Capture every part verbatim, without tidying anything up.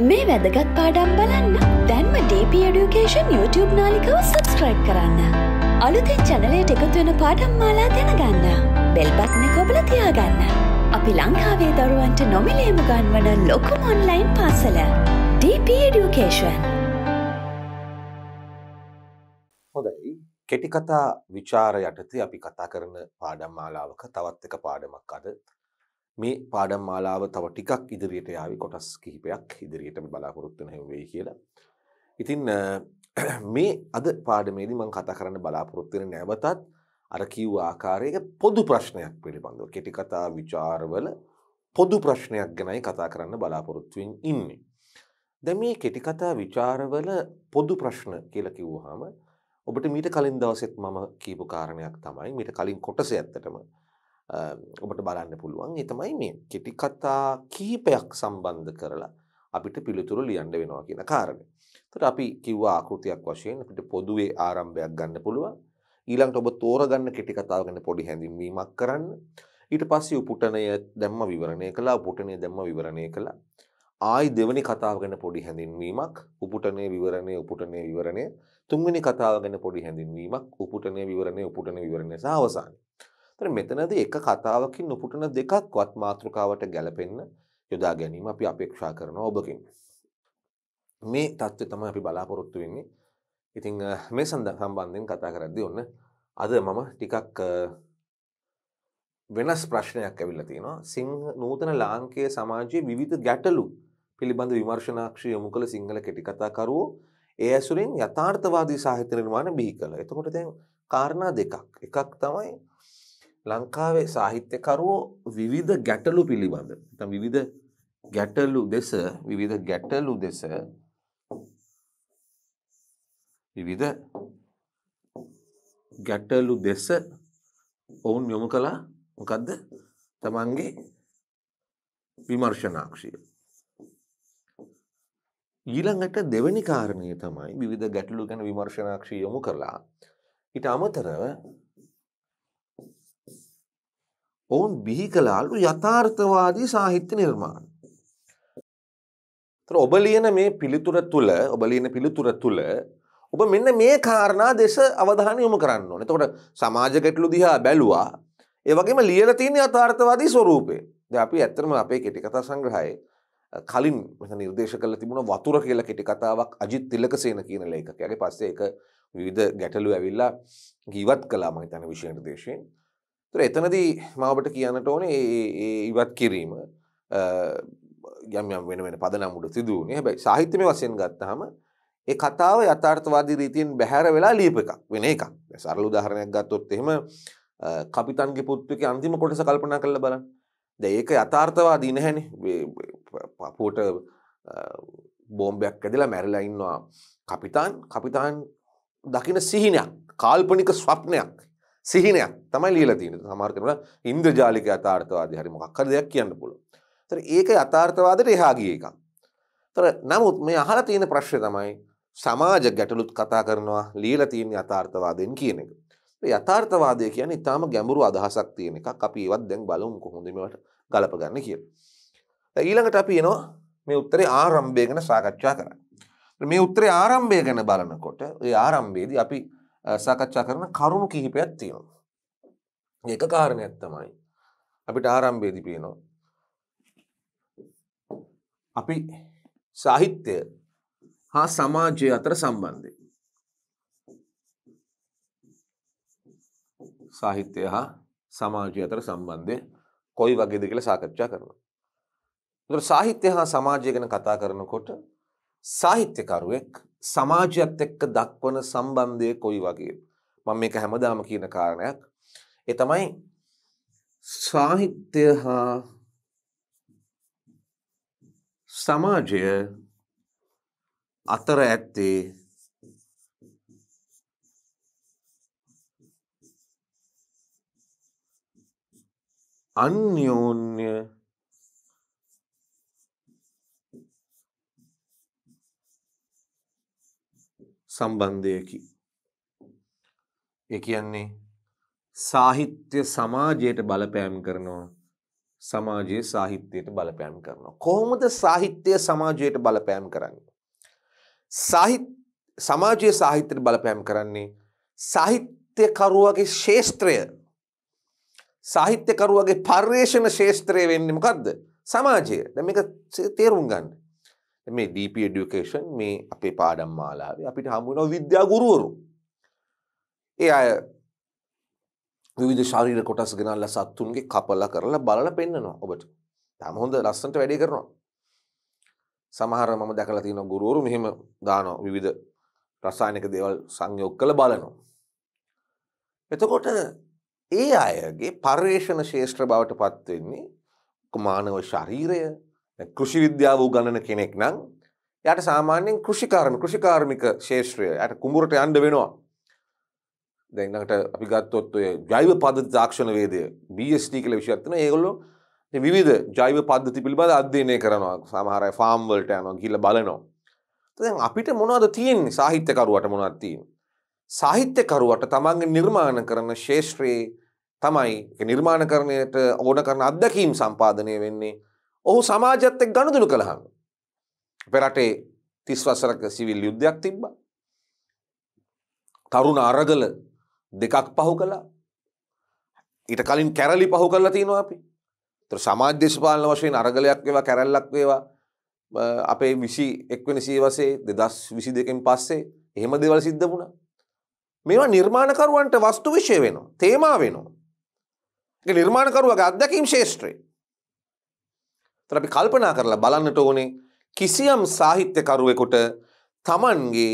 මේ වැදගත් පාඩම් බලන්න දැන්ම D P Education YouTube නාලිකාව subscribe කරන්න. අලුතෙන් channel එකට එකතු වෙන පාඩම් මාලා දැනගන්න. bell button එක ඔබලා තියාගන්න. අපි ලංකාවේ දරුවන්ට නොමිලේම ගන්වන ලොකුම online පාසල D P Education. හොඳයි. කෙටි කතා විචාර යටතේ අපි කතා කරන පාඩම් මාලාවක තවත් එක පාඩමක් අද. මේ පාඩම් මාලාව තව ටිකක් ඉදිරියට යාවි කොටස් කිහිපයක් ඉදිරියටම බලාපොරොත්තු වෙන හැම වෙයි කියලා. ඉතින් මේ අද පාඩමේදී මම කතා කරන්න බලාපොරොත්තු වෙන නැවතත් අර කිව්ව ආකාරයක පොදු ප්‍රශ්නයක් පිළිබඳව කෙටි කතා ਵਿਚාරවල පොදු ප්‍රශ්නයක් ගැනයි කතා කරන්න බලාපොරොත්තු වෙමින් ඉන්නේ. දැන් මේ කෙටි කතා ਵਿਚාරවල පොදු ප්‍රශ්න කියලා කිව්වහම ඔබට මීට කලින් දවසෙත් මම කියපු කාරණයක් තමයි මීට කලින් කොටසේ ඇත්තටම ඔබට බලන්න පුළුවන් ඒ තමයි මේ කෙටි කතා කීපයක් සම්බන්ධ කරලා අපිට පිළිතුරු ලියන්න වෙනවා කියන කාරණේ. ඒතර අපි කිව්වා ආකෘතියක් වශයෙන් අපිට පොදුවේ ආරම්භයක් ගන්න පුළුවන්. ඊළඟට ඔබ තෝරගන්න කෙටි කතාව ගැන පොඩි හැඳින්වීමක් කරන්න. ඊට පස්සේ උපුටණය දැම්ම විවරණය කළා, උපුටණය දැම්ම විවරණය කළා. ආයි දෙවෙනි කතාව ගැන පොඩි හැඳින්වීමක්, උපුටණය විවරණය, උපුටණය විවරණය. තුන්වෙනි කතාව ගැන පොඩි හැඳින්වීමක්, උපුටණය විවරණය, උපුටණය විවරණය සහ අවසානයේ. මෙතනදී එක කතාවකින් උපුටන දෙකක්වත් මාතෘකාවට ගැලපෙන්න යොදා ගැනීම අපි අපේක්ෂා කරනවා ඔබකින්. මේ தත්ත්වය තමයි අපි බලාපොරොත්තු වෙන්නේ. ඉතින් මේ සම්බන්ධයෙන් කතා කරද්දී ඔන්න අද මම ටිකක් වෙනස් ප්‍රශ්නයක් අවිල්ල තියෙනවා. සිංහ නූතන ලාංකේය සමාජයේ විවිධ ගැටලු පිළිබඳ විමර්ශනාක්ෂි යොමු කළ සිංහල කෙටි කතාකරුවෝ ඒ ඇසුරින් යථාර්ථවාදී සාහිත්‍ය නිර්මාණ බිහි කළා. එතකොට දැන් කාරණා දෙකක්. එකක් තමයි ලංකාවේ සාහිත්‍යකරුවෝ විවිධ ගැටලු පිළිබඳ නැත්නම් විවිධ ගැටලු දෙස විවිධ ගැටලු දෙස විවිධ ගැටලු දෙස ඔවුන් යොමු කළා මොකද්ද තමන්ගේ විමර්ශනාක්ෂිය. ඊළඟට දෙවෙනි කාරණය තමයි විවිධ ගැටලු ගැන විමර්ශනාක්ෂිය යොමු කළා. ඊට අමතරව ඔවුන් බිහි කළාලු යථාර්ථවාදී සාහිත්‍ය නිර්මාණ. ඒතර ඔබ ලියන මේ පිළිතුර තුල ඔබ ලියන පිළිතුර තුල ඔබ මෙන්න මේ කාරණා දෙස අවධානය යොමු කරන්න ඕනේ. එතකොට සමාජ ගැටලු දිහා බැලුවා. ඒ වගේම ලියලා තියෙන යථාර්ථවාදී ස්වරූපේ. දැන් අපි ඇත්තටම අපේ කෙටි කතා සංග්‍රහයේ කලින් මෙතන නිර්දේශ කරලා තිබුණා වතුර කියලා කෙටි කතාවක් අජිත් තිලකසේන කියන ලේඛකයාගේ. පස්සේ ඒක විවිධ ගැටලු ඇවිල්ලා ඉවත් කළා මම හිතන්නේ විශේෂ නිර්දේශයෙන්. එතනදී මම ඔබට කියන්නට ඕනේ ඒ ඉවත් කිරීම යම් යම් වෙන වෙන පදනම් උඩ සිදු වුණේ. හැබැයි සාහිත්‍යමය වශයෙන් ගත්තාම ඒ කතාව යථාර්ථවාදී රීතියෙන් බැහැර වෙලා ලියපු එකක් වෙන එකක්. සරල උදාහරණයක් ගත්තොත් එහෙම කපිතන්ගේ පුත්තුකේ අන්තිම කොටස කල්පනා කරලා බලන්න. දැන් ඒක යථාර්ථවාදී නැහැනේ. පපුවට බෝම්බයක් කැදලා මැරිලා ඉන්නවා කපිතාන්. කපිතාන් දකින්න සිහිනයක්, කාල්පනික ස්වප්නයක්. සිහිනයක් තමයි ලියලා තියෙන්නේ. සමහර කෙනෙකුට ඉන්ද්‍රජාලික යථාර්ථවාදී හරි මොකක් හරි දෙයක් කියන්න පුළුවන්. ඒතර ඒක යථාර්ථවාදයට එහා ගිය එකක්. ඒතර නමුත් මේ අහලා තියෙන ප්‍රශ්නේ තමයි සමාජ ගැටලුත් කතා කරනවා ලියලා තියෙන යථාර්ථවාදයෙන් කියන එක. ඒ යථාර්ථවාදය කියන්නේ ඊටාම ගැඹුරු අදහසක් තියෙන එකක්. අපි ඒවත් දැන් බලමු කොහොමද මේවට ගලප ගන්න කියලා. දැන් ඊළඟට අපි එනවා මේ උත්තරේ ආරම්භය ගැන සාකච්ඡා කරන්න. මේ උත්තරේ ආරම්භය ගැන බලනකොට ඒ ආරම්භයේදී අපි සාකච්ඡා කරන කරුණු කිහිපයක් තියෙනවා. ඒක කාරණයක් තමයි අපිට ආරම්භයේදී පේනවා. අපි සාහිත්‍ය හා සමාජය අතර සම්බන්ධය. සාහිත්‍ය හා සමාජය අතර සම්බන්ධය කොයි වගේද කියලා සාකච්ඡා කරනවා. ඒතර සාහිත්‍ය හා සමාජය ගැන කතා කරනකොට සාහිත්‍යකරුවෙක් සමාජයත් එක්ක දක්වන සම්බන්ධය කොයි වගේ. මම මේක හැමදාම කියන කාරණයක්. ඒ තමයි සාහිත්‍ය හා සමාජය අතර ඇත්තේ අන්‍යෝන්‍ය සම්බන්ධයකි. ඒ කියන්නේ සාහිත්‍ය සමාජයට බලපෑම් කරනවා, සමාජයේ සාහිත්‍යයට බලපෑම් කරනවා. කොහොමද සාහිත්‍ය සමාජයට බලපෑම් කරන්නේ? සාහිත්‍ය සමාජයේ සාහිත්‍යයට බලපෑම් කරන්නේ සාහිත්‍යකරුවගේ ශාස්ත්‍රය, සාහිත්‍යකරුවගේ පරිශ්‍රණ ශාස්ත්‍රය වෙන්නේ මොකද්ද? සමාජය. දැන් මේක තේරුම් ගන්න. මේ ඩී පී Education මේ අපේ පාඩම් මාලාවේ අපිට හමු වෙන විද්‍යා ගුරුවරු. ඒ අය විවිධ ශරීර කොටස් ගෙනල්ලා සත්තුන්ගේ කපලා කරලා බලලා පෙන්නනවා ඔබට. තාම හොඳ ලස්සනට වැඩේ කරනවා. සමහර මම දැකලා තියෙන ගුරුවරු මෙහෙම දානවා විවිධ රසායනික දේවල් සංයෝග කරලා බලනවා. එතකොට ඒ අයගේ පරිශ්‍රණ ශාස්ත්‍ර බවට පත් වෙන්නේ මානව ශරීරය. කෘෂි විද්‍යාව උගන්වන කෙනෙක් නම් යාට සාමාන්‍යයෙන් කෘෂිකාර්ම කෘෂිකාර්මික ශාස්ත්‍රය යාට කුඹුරට යන්න වෙනවා. දැන් ළඟට අපි ගත්තොත් ඔය ජෛව පද්ධති තාක්ෂණ වේදය බී එස් ටී කියලා විෂයක් තියෙනවා. ඒගොල්ලෝ මේ විවිධ ජෛව පද්ධති පිළිබඳ අධ්‍යයනය කරනවා. සමහර අය ෆාම් වලට යනවා ගිහිල්ලා බලනවා. දැන් අපිට මොනවද තියෙන්නේ? සාහිත්‍යකරුවට මොනවද තියෙන්නේ? සාහිත්‍යකරුවට තමන්ගේ නිර්මාණ කරන ශාස්ත්‍රයේ තමයි ඒ නිර්මාණකරණයට ඕන කරන අත්දැකීම් සම්පාදනය වෙන්නේ. ඔහු සමාජයත් එක්ක ගනුදෙනු කළාම. අපේ රටේ තිස් වසරක සිවිල් යුද්ධයක් තිබ්බා. තරුණ අරගල දෙකක් පහු කළා. ඊට කලින් කැරලි පහු කරලා තිනවා අපි. ඒතර සමාජ දේශපාලන වශයෙන් අරගලයක් වේවා කැරල්ලක් වේවා අපේ විසි එක් වෙනි සියවසේ දෙදහස් විසි දෙකෙන් පස්සේ එහෙම දේවල් සිද්ධ වුණා. මේවා නිර්මාණකරුවන්ට වස්තු විශ්ය වෙනවා, තේමා වෙනවා. ඒක නිර්මාණකරුවගේ අත්දැකීම් ශාස්ත්‍රය. ඒතර අපි කල්පනා කරලා බලන්නට ඕනේ කිසියම් සාහිත්‍යකරුවෙකුට Tamanගේ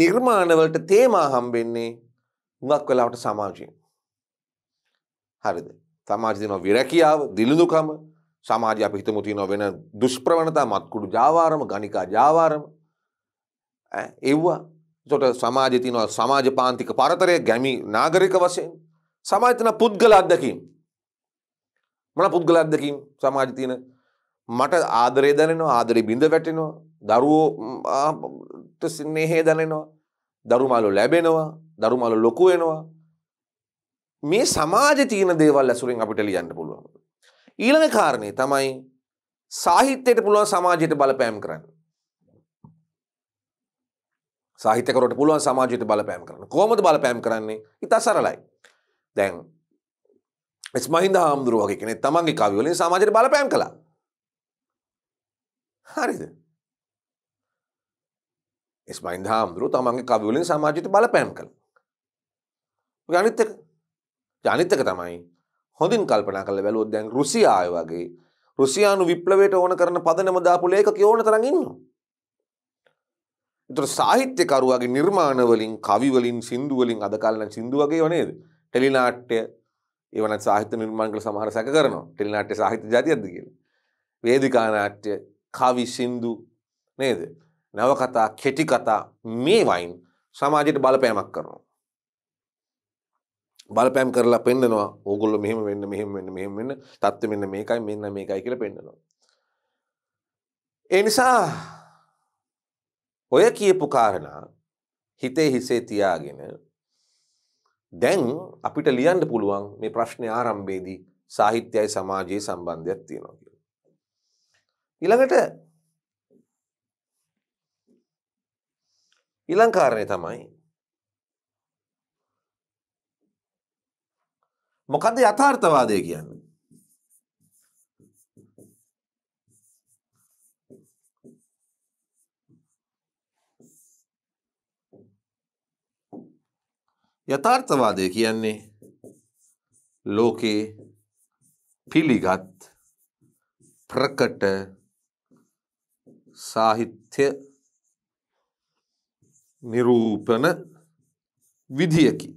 නිර්මාණවලට තේමා හම්බෙන්නේ මුගක් වෙලාවට සමාජයෙන්. හරිද? සමාජ දින විරකියාව, දිලිඳුකම, සමාජය අපි හිතමු තියෙන වෙන දුෂ්ප්‍රවණතා, මත්කුඩු ජාවාරම, ගණිකා ජාවාරම ඈ ඒවා. ඒතර සමාජයේ තියෙන සමාජ පාන්තික පරතරය ගැමි නාගරික වශයෙන් සමාජ තියෙන පුද්ගල අත්දැකීම්. මොන පුද්ගල අත්දැකීම් සමාජ තියෙන? මට ආදරය දැනෙනවා, ආදරේ බිඳ වැටෙනවා, දරුවෝට ස්නේහය දැනෙනවා, දරුමාළු ලැබෙනවා, දරුමාළු ලොකු වෙනවා. මේ සමාජයේ තියෙන දේවල් ඇසුරෙන් අපිට ලියන්න පුළුවන්. ඊළඟ කාරණේ තමයි සාහිත්‍යයට පුළුවන් සමාජයට බලපෑම් කරන්න. සාහිත්‍යකරුවට පුළුවන් සමාජයට බලපෑම් කරන්න. කොහොමද බලපෑම් කරන්නේ? ඉතා සරලයි. දැන් එස් මහින්ද හාමුදුරුවෝ වගේ කෙනෙක් තමන්ගේ කවි වලින් සමාජයට බලපෑම් කළා. හරිද? එස් මහින්ද හාමුදුරුවෝ තමන්ගේ කවි වලින් සමාජයට බලපෑම් කළා. ඔය අනිත් එක. අනිත් එක තමයි හොඳින් කල්පනා කරලා බැලුවොත් දැන් රුසියාය වගේ රුසියානු විප්ලවයට ඕන කරන පදනම දාපු ලේඛකයෝ ඕන තරම් ඉන්නවා. ඒතර සාහිත්‍යකරුවාගේ නිර්මාණ වලින්, කවි වලින්, සින්දු වලින් අද කාලේ සින්දු වගේව නේද? ටෙලිනාට්‍ය ඒවන සාහිත්‍ය නිර්මාණ කළ සමහර සැක කරනවා. ටෙලිනාට්‍ය සාහිත්‍ය ජාතියක්ද කියලා. වේදිකා නාට්‍ය, කවි, සින්දු නේද? නවකතා, කෙටි කතා මේ වයින් සමාජයට බලපෑමක් කරනවා. බලපෑම් කරලා පෙන්නනවා ඕගොල්ලෝ මෙහෙම වෙන්න, මෙහෙම වෙන්න, මෙහෙම වෙන්න, තත්ත්වෙ මෙන්න මේකයි, මෙන්න මේකයි කියලා පෙන්නනවා. ඒ නිසා ඔය කියපු කාරණා හිතේ හිසේ තියාගෙන දැන් අපිට ලියන්න පුළුවන් මේ ප්‍රශ්නේ ආරම්භයේදී සාහිත්‍යයයි සමාජයේ සම්බන්ධයක් තියෙනවා කියලා. ඊළඟට ඊළඟ කාරණේ තමයි මොකද්ද යථාර්ථවාදය කියන්නේ? යථාර්ථවාදය කියන්නේ ලෝකේ පිළිගත් ප්‍රකට සාහිත්‍ය නිරූපණ විධියකි.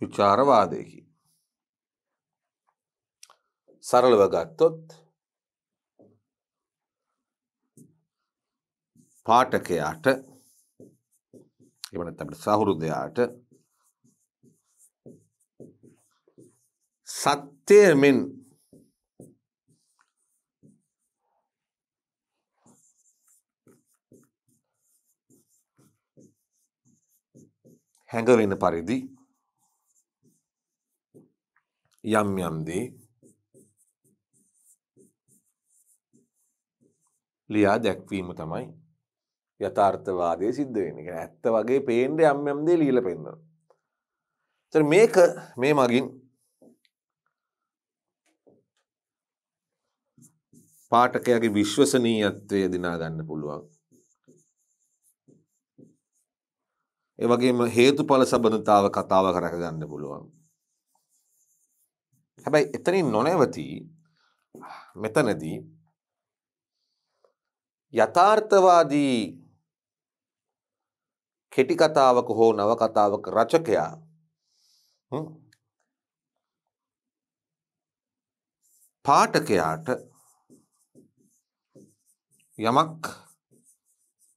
විචාරවාදයකි. සරලව ගත්තොත් පාඨකයාට එහෙම නැත්නම් සහෘදයාට සත්‍යයෙන් Hangar in paridi yam yam di ලියා දැක්වීම තමයි යථාර්ථවාදයේ සිද්ධ වෙන්නේ. කියන්නේ ඇත්ත වගේ පේන්න යම් යම් දේ ලියලා පෙන්නනවා. ඒතර මේක මේ මගින් පාඨකයාගේ විශ්වසනීයත්වය දිනා ගන්න පුළුවන්. ඒ වගේම හේතුඵල සම්බන්ධතාව කතාව කරක ගන්න පුළුවන්. හැබැයි එතනින් නොනැවති මෙතනදී යථාර්ථවාදී කෙටි කතාවක හෝ නවකතාවක රචකයා පාඨකයාට යමක්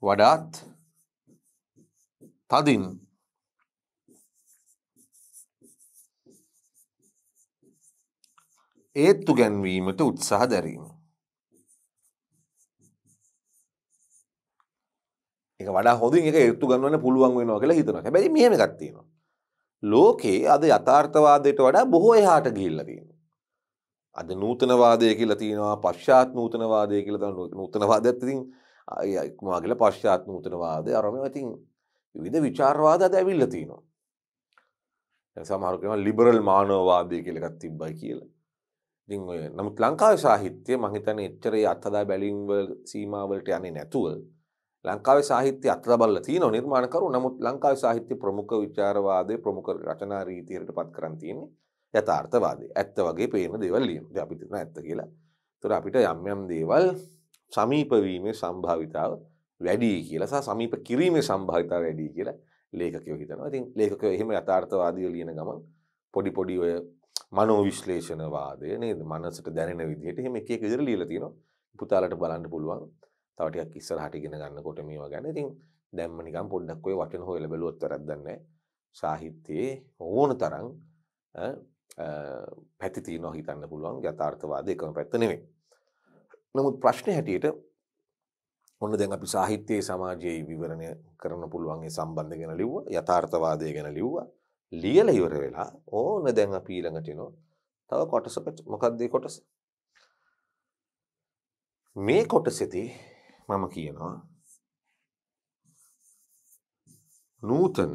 වඩාත් තදින් ඒත්තු ගැන්වීමට උත්සාහ දැරීම. ඒක වඩා හොඳින් ඒක ඒත්තු ගන්නවන්න පුළුවන් වෙනවා කියලා හිතනවා. හැබැයි මෙහෙම එකක් තියෙනවා. ලෝකේ අද යථාර්ථවාදයට වඩා බොහෝ එහාට ගිහිල්ලා තියෙනවා. අද නූතනවාදය කියලා තියෙනවා, පශ්චාත් නූතනවාදය කියලා තියෙනවා. නූතනවාදයත් ඉතින් මොනවා කියලා පශ්චාත් නූතනවාදය අරම ඉතින් විවිධ විචාරවාද අද ඇවිල්ලා තියෙනවා. දැන් සමහර කෙනා ලිබරල් මානවවාදය කියලා එකක් තිබ්බයි කියලා. ඉතින් ඔය නමුත් ලංකාවේ සාහිත්‍ය මම හිතන්නේ එච්චරේ අත්හදා බැලීම් වල සීමාවලට යන්නේ නැතුව ලංකාවේ සාහිත්‍ය අත්ලබල්ල තියෙනවා නිර්මාණකරු. නමුත් ලංකාවේ සාහිත්‍ය ප්‍රමුඛ විචාරවාදයේ ප්‍රමුඛ රචනා රීතියකට පත් කරන් තියෙන්නේ යථාර්ථවාදය. ඇත්ත වගේ පේන දේවල් ලියන. ඉතින් අපි හිතන ඇත්ත කියලා. ඒතර අපිට යම් යම් දේවල් සමීප වීමේ සම්භාවිතාව වැඩි කියලා සහ සමීප කිරීමේ සම්භාවිතාව වැඩි කියලා ලේඛකයෝ හිතනවා. ඉතින් ලේඛකයෝ එහෙම යථාර්ථවාදීව ලියන ගමන් පොඩි පොඩි ඔය මනෝවිශ්ලේෂණවාදය නේද මනසට දැනෙන විදිහට එහෙම එක එක විදිහට ලියලා තියෙනවා. පුතාලට බලන්න පුළුවන්. තව ටිකක් ඉස්සරහට ඉගෙන ගන්නකොට මේවා ගැන. ඉතින් දැම්ම නිකන් පොඩ්ඩක් ඔය වචන හොයලා බැලුවොත් වැරද්දක් නැහැ. සාහිත්‍යයේ ඕන තරම් පැති තියෙනවා හිතන්න පුළුවන්. යථාර්ථවාදය එකම පැත්ත නෙමෙයි. නමුත් ප්‍රශ්නේ හැටියට ඔන්න දැන් අපි සාහිත්‍යයේ සමාජයේ විවරණය කරන්න පුළුවන් ඒ සම්බන්ධ ගැන ලිව්වා. යථාර්ථවාදය ගැන ලිව්වා. ලියලා ඉවර වෙලා ඕන දැන් අපි ඊළඟට එනවා. තව කොටසකට මොකක්ද මේ කොටස? මේ කොටසේදී මම කියනවා නූතන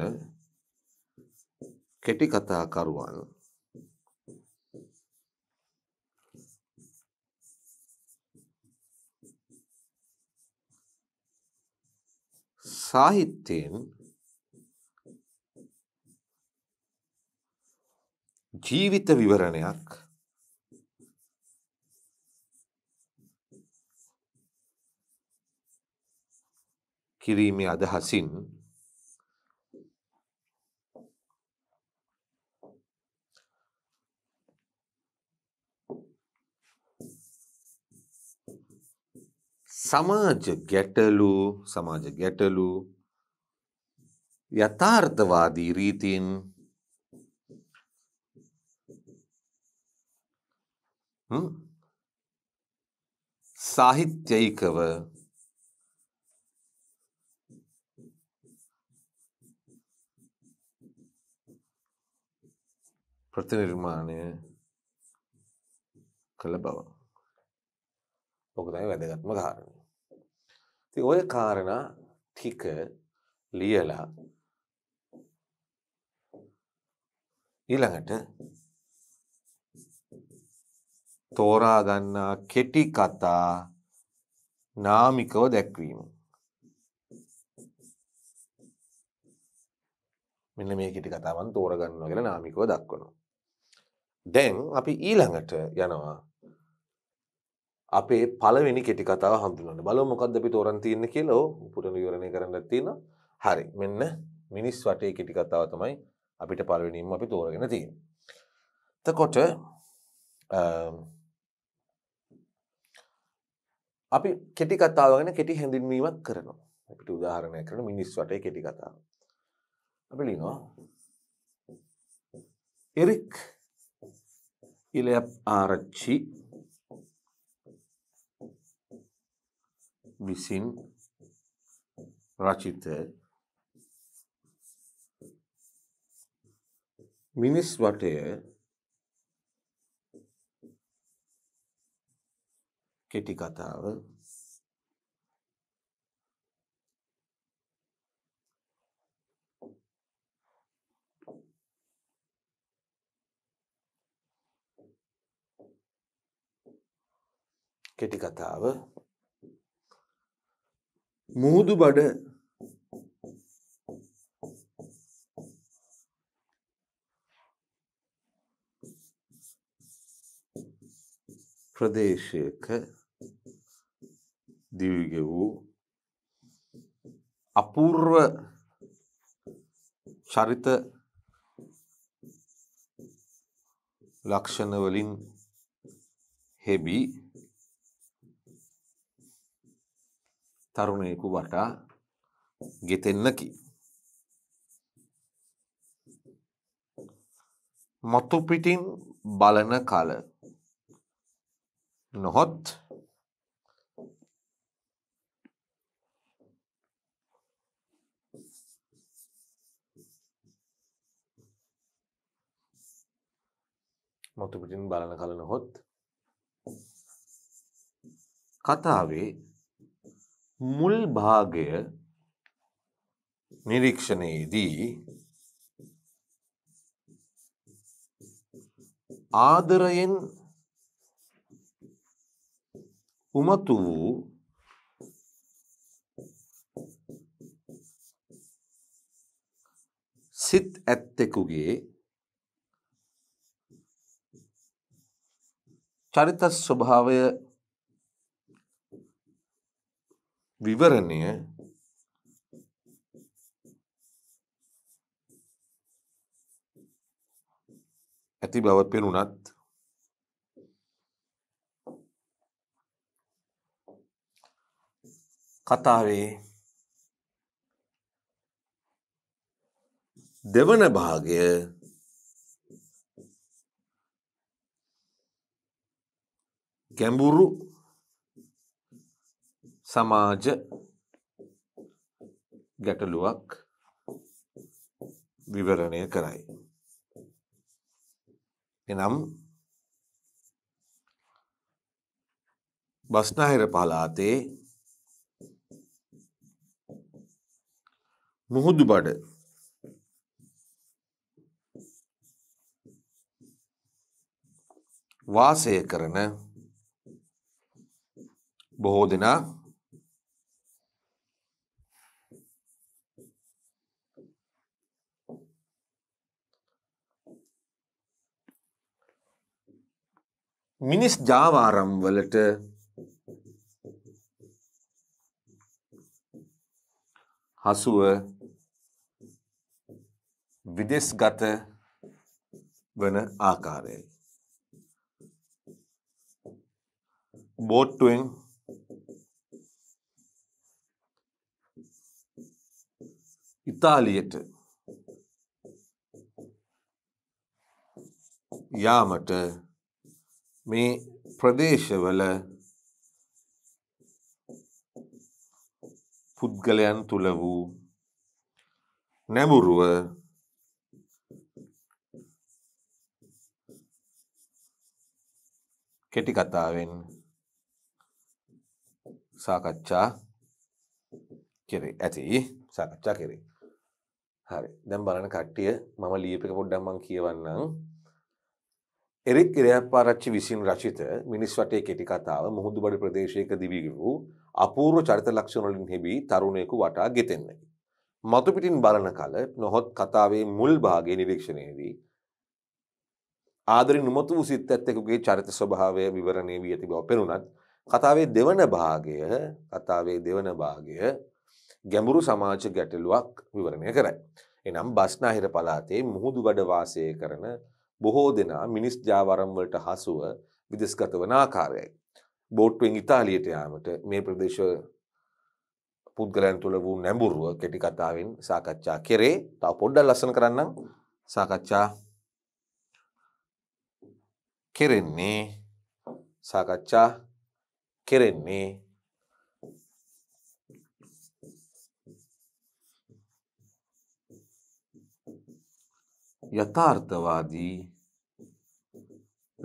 කෙටි කතා කරුවන් සාහිත්‍යයෙන් ජීවිත විවරණයක් කිරීමේ අදහසින් සමාජ ගැටලු සමාජ ගැටලු යථාර්ථවාදී රීතින් සාහිත්‍යයකව ප්‍රතිනිර්මාණය කළ බව. ඔක තමයි වැදගත්ම කාරණේ. ඉතින් ඔය කාරණා ටික ලියලා ඊළඟට තෝරා ගන්නා කෙටි කතා නාමිකව දැක්වීම. මෙන්න මේ කෙටි කතාවන් තෝරා ගන්නවා කියලා නාමිකව දක්වනවා. දැන් අපි ඊළඟට යනවා අපේ පළවෙනි කෙටි කතාව හඳුනන්න. බලමු මොකද්ද අපි තෝරන් තියෙන්නේ කියලා. ඔව් පුරණ විවරණය කරන්නත් තියෙනවා. හරි. මෙන්න මිනිස් වටේ කෙටි කතාව තමයි අපිට පළවෙනිම අපි තෝරගෙන තියෙන්නේ. එතකොට අපි කෙටි කතාව ගැන කෙටි හැඳින්වීමක් කරනවා. අපිට උදාහරණයක් කරන මිනිස් වටේ කෙටි කතාව. අපි ලියනවා එරික් ඉලප් ආරච්චි විසින් රචිත මිනිස් වටය කෙටි කතාව කෙටි කතාව මුහුදු බඩ ප්‍රදේශයක දිවිගෙ වූ අපූර්ව චරිත ලක්ෂණ වලින් හෙබි තරුණයෙකු වටා ගෙතෙන්නකි. මතු පිටින් බලන කල නොහොත් මතු පිටින් බලන කල නොහොත් කතාවේ මුල් භාගය නිරීක්ෂණයේදී ආදරයෙන් උමතු වූ සිත් ඇත්තෙකුගේ චරිත ස්වභාවය විවරණය ඇති බව පෙනුනත් කතාවේ දෙවන භාගය ගැඹුරු සමාජ ගැටලුවක් විවරණය කරයි. එනම් බස්නාහිර පළාතේ මුහුදු බඩ වාසය කරන බොහෝ දෙනා මිනිස් ජාවාරම් වලට හසුව විදේශගත වන ආකාරය බෝට්ටුවෙන් ඉතාලියට යාමට මේ ප්‍රදේශවල පුද්ගලයන් තුළ වූ නැඹුරුව කෙටි කතාවෙන් සාකච්ඡා කෙරේ ඇති සාකච්ඡා කෙරේ. හරි, දැන් බලන කට්ටිය මම ලියපෙක පොඩ්ඩක් මම කියවන්නම්. එරික් ඉරියප්පාරච්චි විසින් රචිත මිනිස් වටේ කෙටි කතාව මුහුදු බඩ ප්‍රදේශයක දිවිගෙ වූ අපූර්ව චරිත ලක්ෂණ වලින් හෙබි තරුණයෙකු වටා ගෙතෙන්නකි. මතු පිටින් බලන කල නොහොත් කතාවේ මුල් භාගයේ නිරීක්ෂණයේදී ආදරෙන් උමතු වූ සිත් ඇත්තෙකුගේ චරිත ස්වභාවය විවරණය වී ඇති බව පෙනුනත් කතාවේ දෙවන භාගය කතාවේ දෙවන භාගය ගැඹුරු සමාජ ගැටලුවක් විවරණය කරයි. එනම් බස්නාහිර පළාතේ මුහුදු බඩ වාසය කරන බොහෝ දෙනා මිනිස් ජාවාරම් වලට හසුව විදේශගත වන ආකාරයයි. බෝට්ටුවෙන් ඉතාලියට යාමට මේ ප්‍රදේශ පුද්ගලයන් තුළ වූ නැඹුරුව කෙටි කතාවෙන් සාකච්ඡා කෙරේ. තව පොඩ්ඩක් ලස්සන කරන්නම්. සාකච්ඡා කෙරෙන්නේ සාකච්ඡා කෙරෙන්නේ ಯಥಾರ್ಥವಾದಿ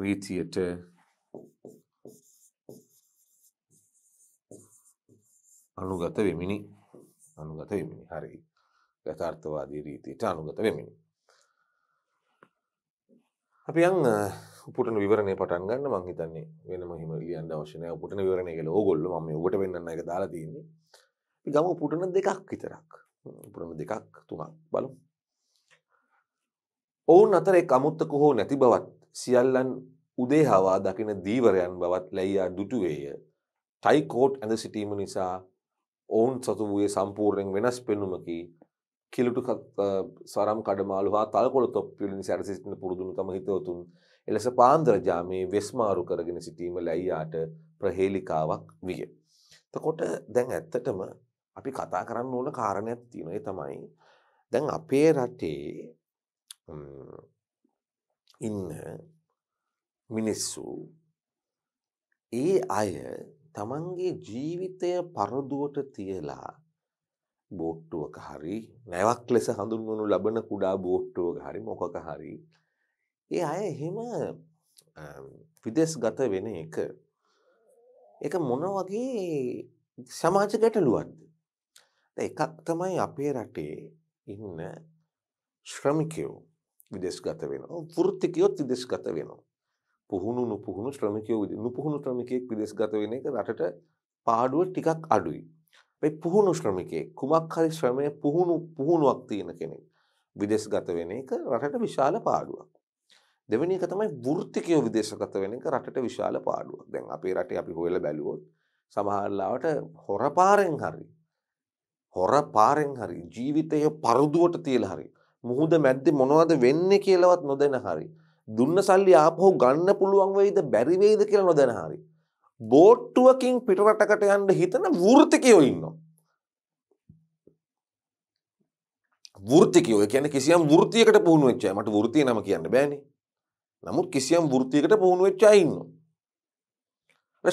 ರೀತಿಯಟ ಅನುಗತ ವೆಮಿನಿ ಅನುಗತ ವೆಮಿನಿ ಹರಿ ಯಥಾರ್ಥವಾದಿ ರೀತಿಯಟ ಅನುಗತ ವೆಮಿನಿ අපි යන් උපුටන විවරණය පටන් ගන්න මම හිතන්නේ වෙනම හිම ලියන්න අවශ්‍ය නැහැ උපුටන විවරණය කියලා ඕගොල්ලෝ මම මේ ඔබට වෙන්නන්න එක දාලා තියෙන්නේ අපි ගමු උපුටන දෙකක් විතරක් උපුටන දෙකක් තුනක් බලමු ඔවුන් අතර එක් අමුත්තක හෝ නැති බවත් සියල්ලන් උදේහවා දකින දීවරයන් බවත් ලැයියා දුටුවේය ටයි කෝට් ඇඳ සිටීම නිසා ඔවුන් සතු වූයේ සම්පූර්ණයෙන් වෙනස් පෙනුමකි Kilutu saram kadamalu ha talakolu toppiwala nisa ada sitin purudunu tama hitawatun elesa paandara jame vesmaru karagena sitima laiyata prahelikawak wiya etakota dan ඇත්තටම අපි කතා කරන්න ඕන කාරණයක් තියෙනවා ඒ තමයි දැන් අපේ රටේ ඉන්න මිනිස්සු ඒ අය තමන්ගේ ජීවිතය පරදුවට තියලා බෝට්ටුවක හරි නැවක් ලෙස හඳුන්වනු ලබන කුඩා බෝට්ටුවක හරි මොකක හරි ඒ අය එහෙම විදේශගත වෙන එක ඒක මොන වගේ සමාජ ගැටලුවක්ද දැන් එකක් තමයි අපේ රටේ ඉන්න ශ්‍රමිකයෝ විදේශගත වෙනවා වෘත්තිකයෝ විදේශගත වෙනවා පුහුණු නුපුහුණු ශ්‍රමිකයෝ නුපුහුණු ශ්‍රමිකයෙක් විදේශගත වෙන එක රටට පාඩුව ටිකක් අඩුයි Baik puhunu ශ්‍රමිකයෙක් කුමක් හරි ශ්‍රමයේ පුහුණු පුහුණුවක් තියෙන කෙනෙක් විදේශගත වෙන එක රටට විශාල පාඩුවක්. දෙවෙනි එක තමයි වෘත්තිකයෝ විදේශගත වෙන එක රටට විශාල පාඩුවක්. දැන් අපේ රටේ අපි හොයලා බැලුවොත් සමහර ලාවට හොරපාරෙන් හරි හොරපාරෙන් හරි ජීවිතය පරදුවට තියලා හරි මුහුද මැද්දේ මොනවද වෙන්නේ කියලාවත් නොදැන හරි දුන්න සල්ලි ආපහු ගන්න පුළුවන් වෙයිද බැරි වෙයිද කියලා නොදැන හරි බෝට්ටුවකින් පිටරටකට යන්න හිතන වෘත්තිකයෝ ඉන්නවා. වෘත්තිකයෝ කියන්නේ කිසියම් වෘත්තියකට පුහුණු වෙච්ච අය. මට වෘත්තිය නම කියන්න බෑනේ. නමුත් කිසියම් වෘත්තියකට පුහුණු වෙච්ච අය ඉන්නවා.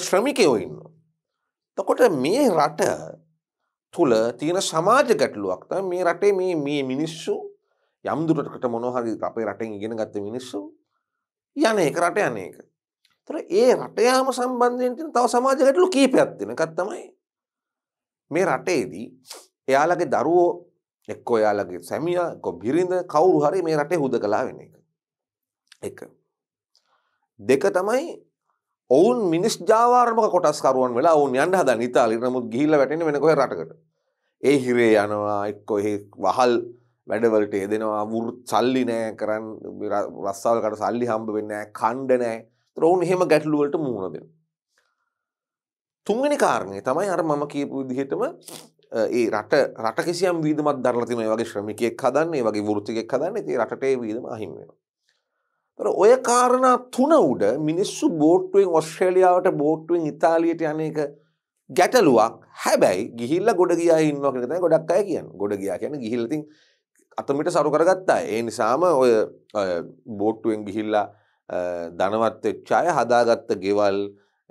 ශ්‍රමිකයෝ ඉන්නවා. එතකොට මේ රට තුල තියෙන සමාජ ගැටලුවක් තමයි මේ රටේ මේ මේ මිනිස්සු යම් දුරකට මොනවා හරි අපේ රටෙන් ඉගෙන ගත්ත මිනිස්සු යන්නේ ඒක රට යන්නේ ඒක. Terus, eh, rata ya, sama sambandin, tahu sama aja, dulu kipet, ini kata mai. Merah teh di, ya, lagi daru, eko ya, lagi semia, eko birinda, kau ruhari, merah teh udah kalah, ini. Eka, deka tamai, oun minis jawar, maka kota sekaruan, mela, oun yanda, dan itali, namun gila, betini, mena kohe rata kata. Eh, hire, ya, nama, eko, eh, wahal, වැඩ වලට එදෙනවා වෘත් සල්ලි නැහැ කරන් රස්සාවල් කාට සල්ලි හම්බ වෙන්නේ නැහැ ඛණ්ඩ නැහැ රෝන් එහෙම ගැටලු වලට මුහුණ දෙනවා තුන්වෙනි කාරණේ තමයි අර මම කියපු විදිහටම ඒ රට රට කිසියම් වීදමක් දරලා තියෙනවා ඒ වගේ ශ්‍රමිකයෙක් හදන්න ඒ වගේ වෘත්තිකයෙක් හදන්න ඉතින් රටට ඒ වීදම අහිමි වෙනවා ඔය කාරණා තුන උඩ මිනිස්සු බෝට්ටුවෙන් ඕස්ට්‍රේලියාවට බෝට්ටුවෙන් ඉතාලියට යන එක ගැටලුවක් හැබැයි ගිහිල්ලා ගොඩ ගියා ඉන්නවා කියන එක තමයි ගොඩක් අය කියන්නේ ගොඩ ගියා කියන්නේ ගිහිල්ලා ඉතින් අතමිට සරු කරගත්තා. ඒ නිසාම ඔය බෝට්ටුවෙන් ගිහිල්ලා ධනවත් වෙච්ච අය හදාගත්ත ගෙවල්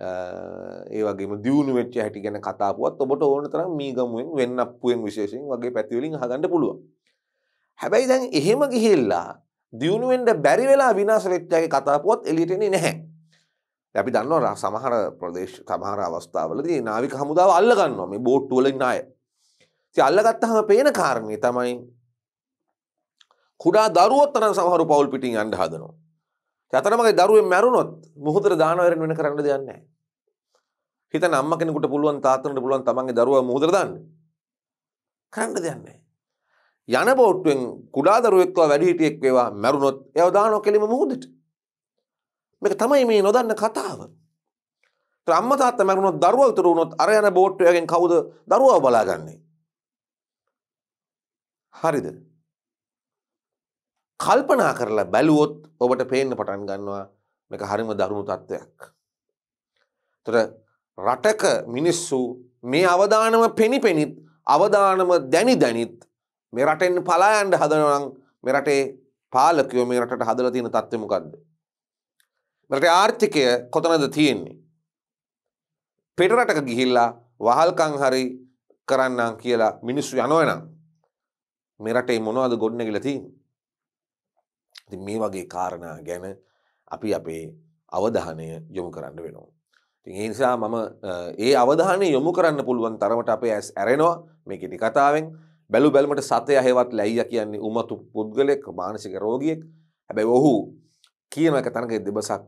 ඒ වගේම දියුණු වෙච්ච හැටි ගැන කතාපුවත් ඔබට ඕන තරම් මීගමුවෙන් වෙන්නප්පුවෙන් විශේෂයෙන් වගේ පැති වලින් අහගන්න පුළුවන්. හැබැයි දැන් එහෙම ගිහිල්ලා දියුණු වෙන්න බැරි වෙලා විනාශ වෙච්ච අයගේ කතාපුවත් එළියට එන්නේ නැහැ. අපි දන්නවා සමහර ප්‍රදේශ සමහර අවස්ථාවලදී නාවික හමුදාව අල්ල ගන්නවා මේ බෝට්ටු වලින් ණය. ඉතින් අල්ලගත්තාම පේන කාරණේ තමයි කුඩා දරුවෝ තරම් සමහරු පවුල් පිටින් යන්න හදනවා. ඒ අතරමඟදී දරුවෙන් මැරුණොත් මුහුදට දානවා වෙන වෙන කරන්න දෙයක් නැහැ. හිතන අම්මා කෙනෙකුට පුළුවන් තාත්තනට පුළුවන් තමන්ගේ දරුවා මුහුදට දාන්න. කරන්න දෙයක් නැහැ. යන බෝට්ටුවෙන් කුඩා දරුවෙක්ව වැඩිහිටියෙක් වේවා මැරුණොත් එයාව දානවා කෙලිම මුහුදට. මේක තමයි මේ නොදන්න කතාව. ඒත් අම්මා තාත්තා මැරුණොත් දරුවා උතුරු වුණොත් අර යන බෝට්ටුවයෙන් කවුද දරුවාව බලාගන්නේ? හරිද? කල්පනා කරලා බැලුවොත් ඔබට පේන්න පටන් ගන්නවා මේක හරිම දරුණු තත්ත්වයක්. ඒතර රටක මිනිස්සු මේ අවදානම පෙනිපෙනිත් අවදානම දැනි දැනිත් මේ රටෙන් පලා යන්න හදනවා නම් මේ රටේ පාලකයෝ මේ රටට හදලා තියෙන තත්ත්වය මොකද්ද? මේ රටේ ආර්ථිකය කොතනද තියෙන්නේ? පිට රටක ගිහිල්ලා වහල්කම් හරි කරන්නම් කියලා මිනිස්සු යනවනම් මේ රටේ මොනවද ගොඩනැගිලා තියෙන්නේ? ඉතින් මේ වගේ කාරණා ගැන අපි අපේ අවධානය යොමු කරන්න වෙනවා. ඉතින් ඒ නිසා මම ඒ අවධානය යොමු කරන්න පුළුවන් තරමට අපේ ඇස් ඇරෙනවා මේ කෙටි කතාවෙන්. බැලු බැලමට සතය හේවත් ලැයියා කියන්නේ උමතු පුද්ගලෙක්, මානසික රෝගියෙක්. හැබැයි ඔහු කියන එක තනක දෙබසක්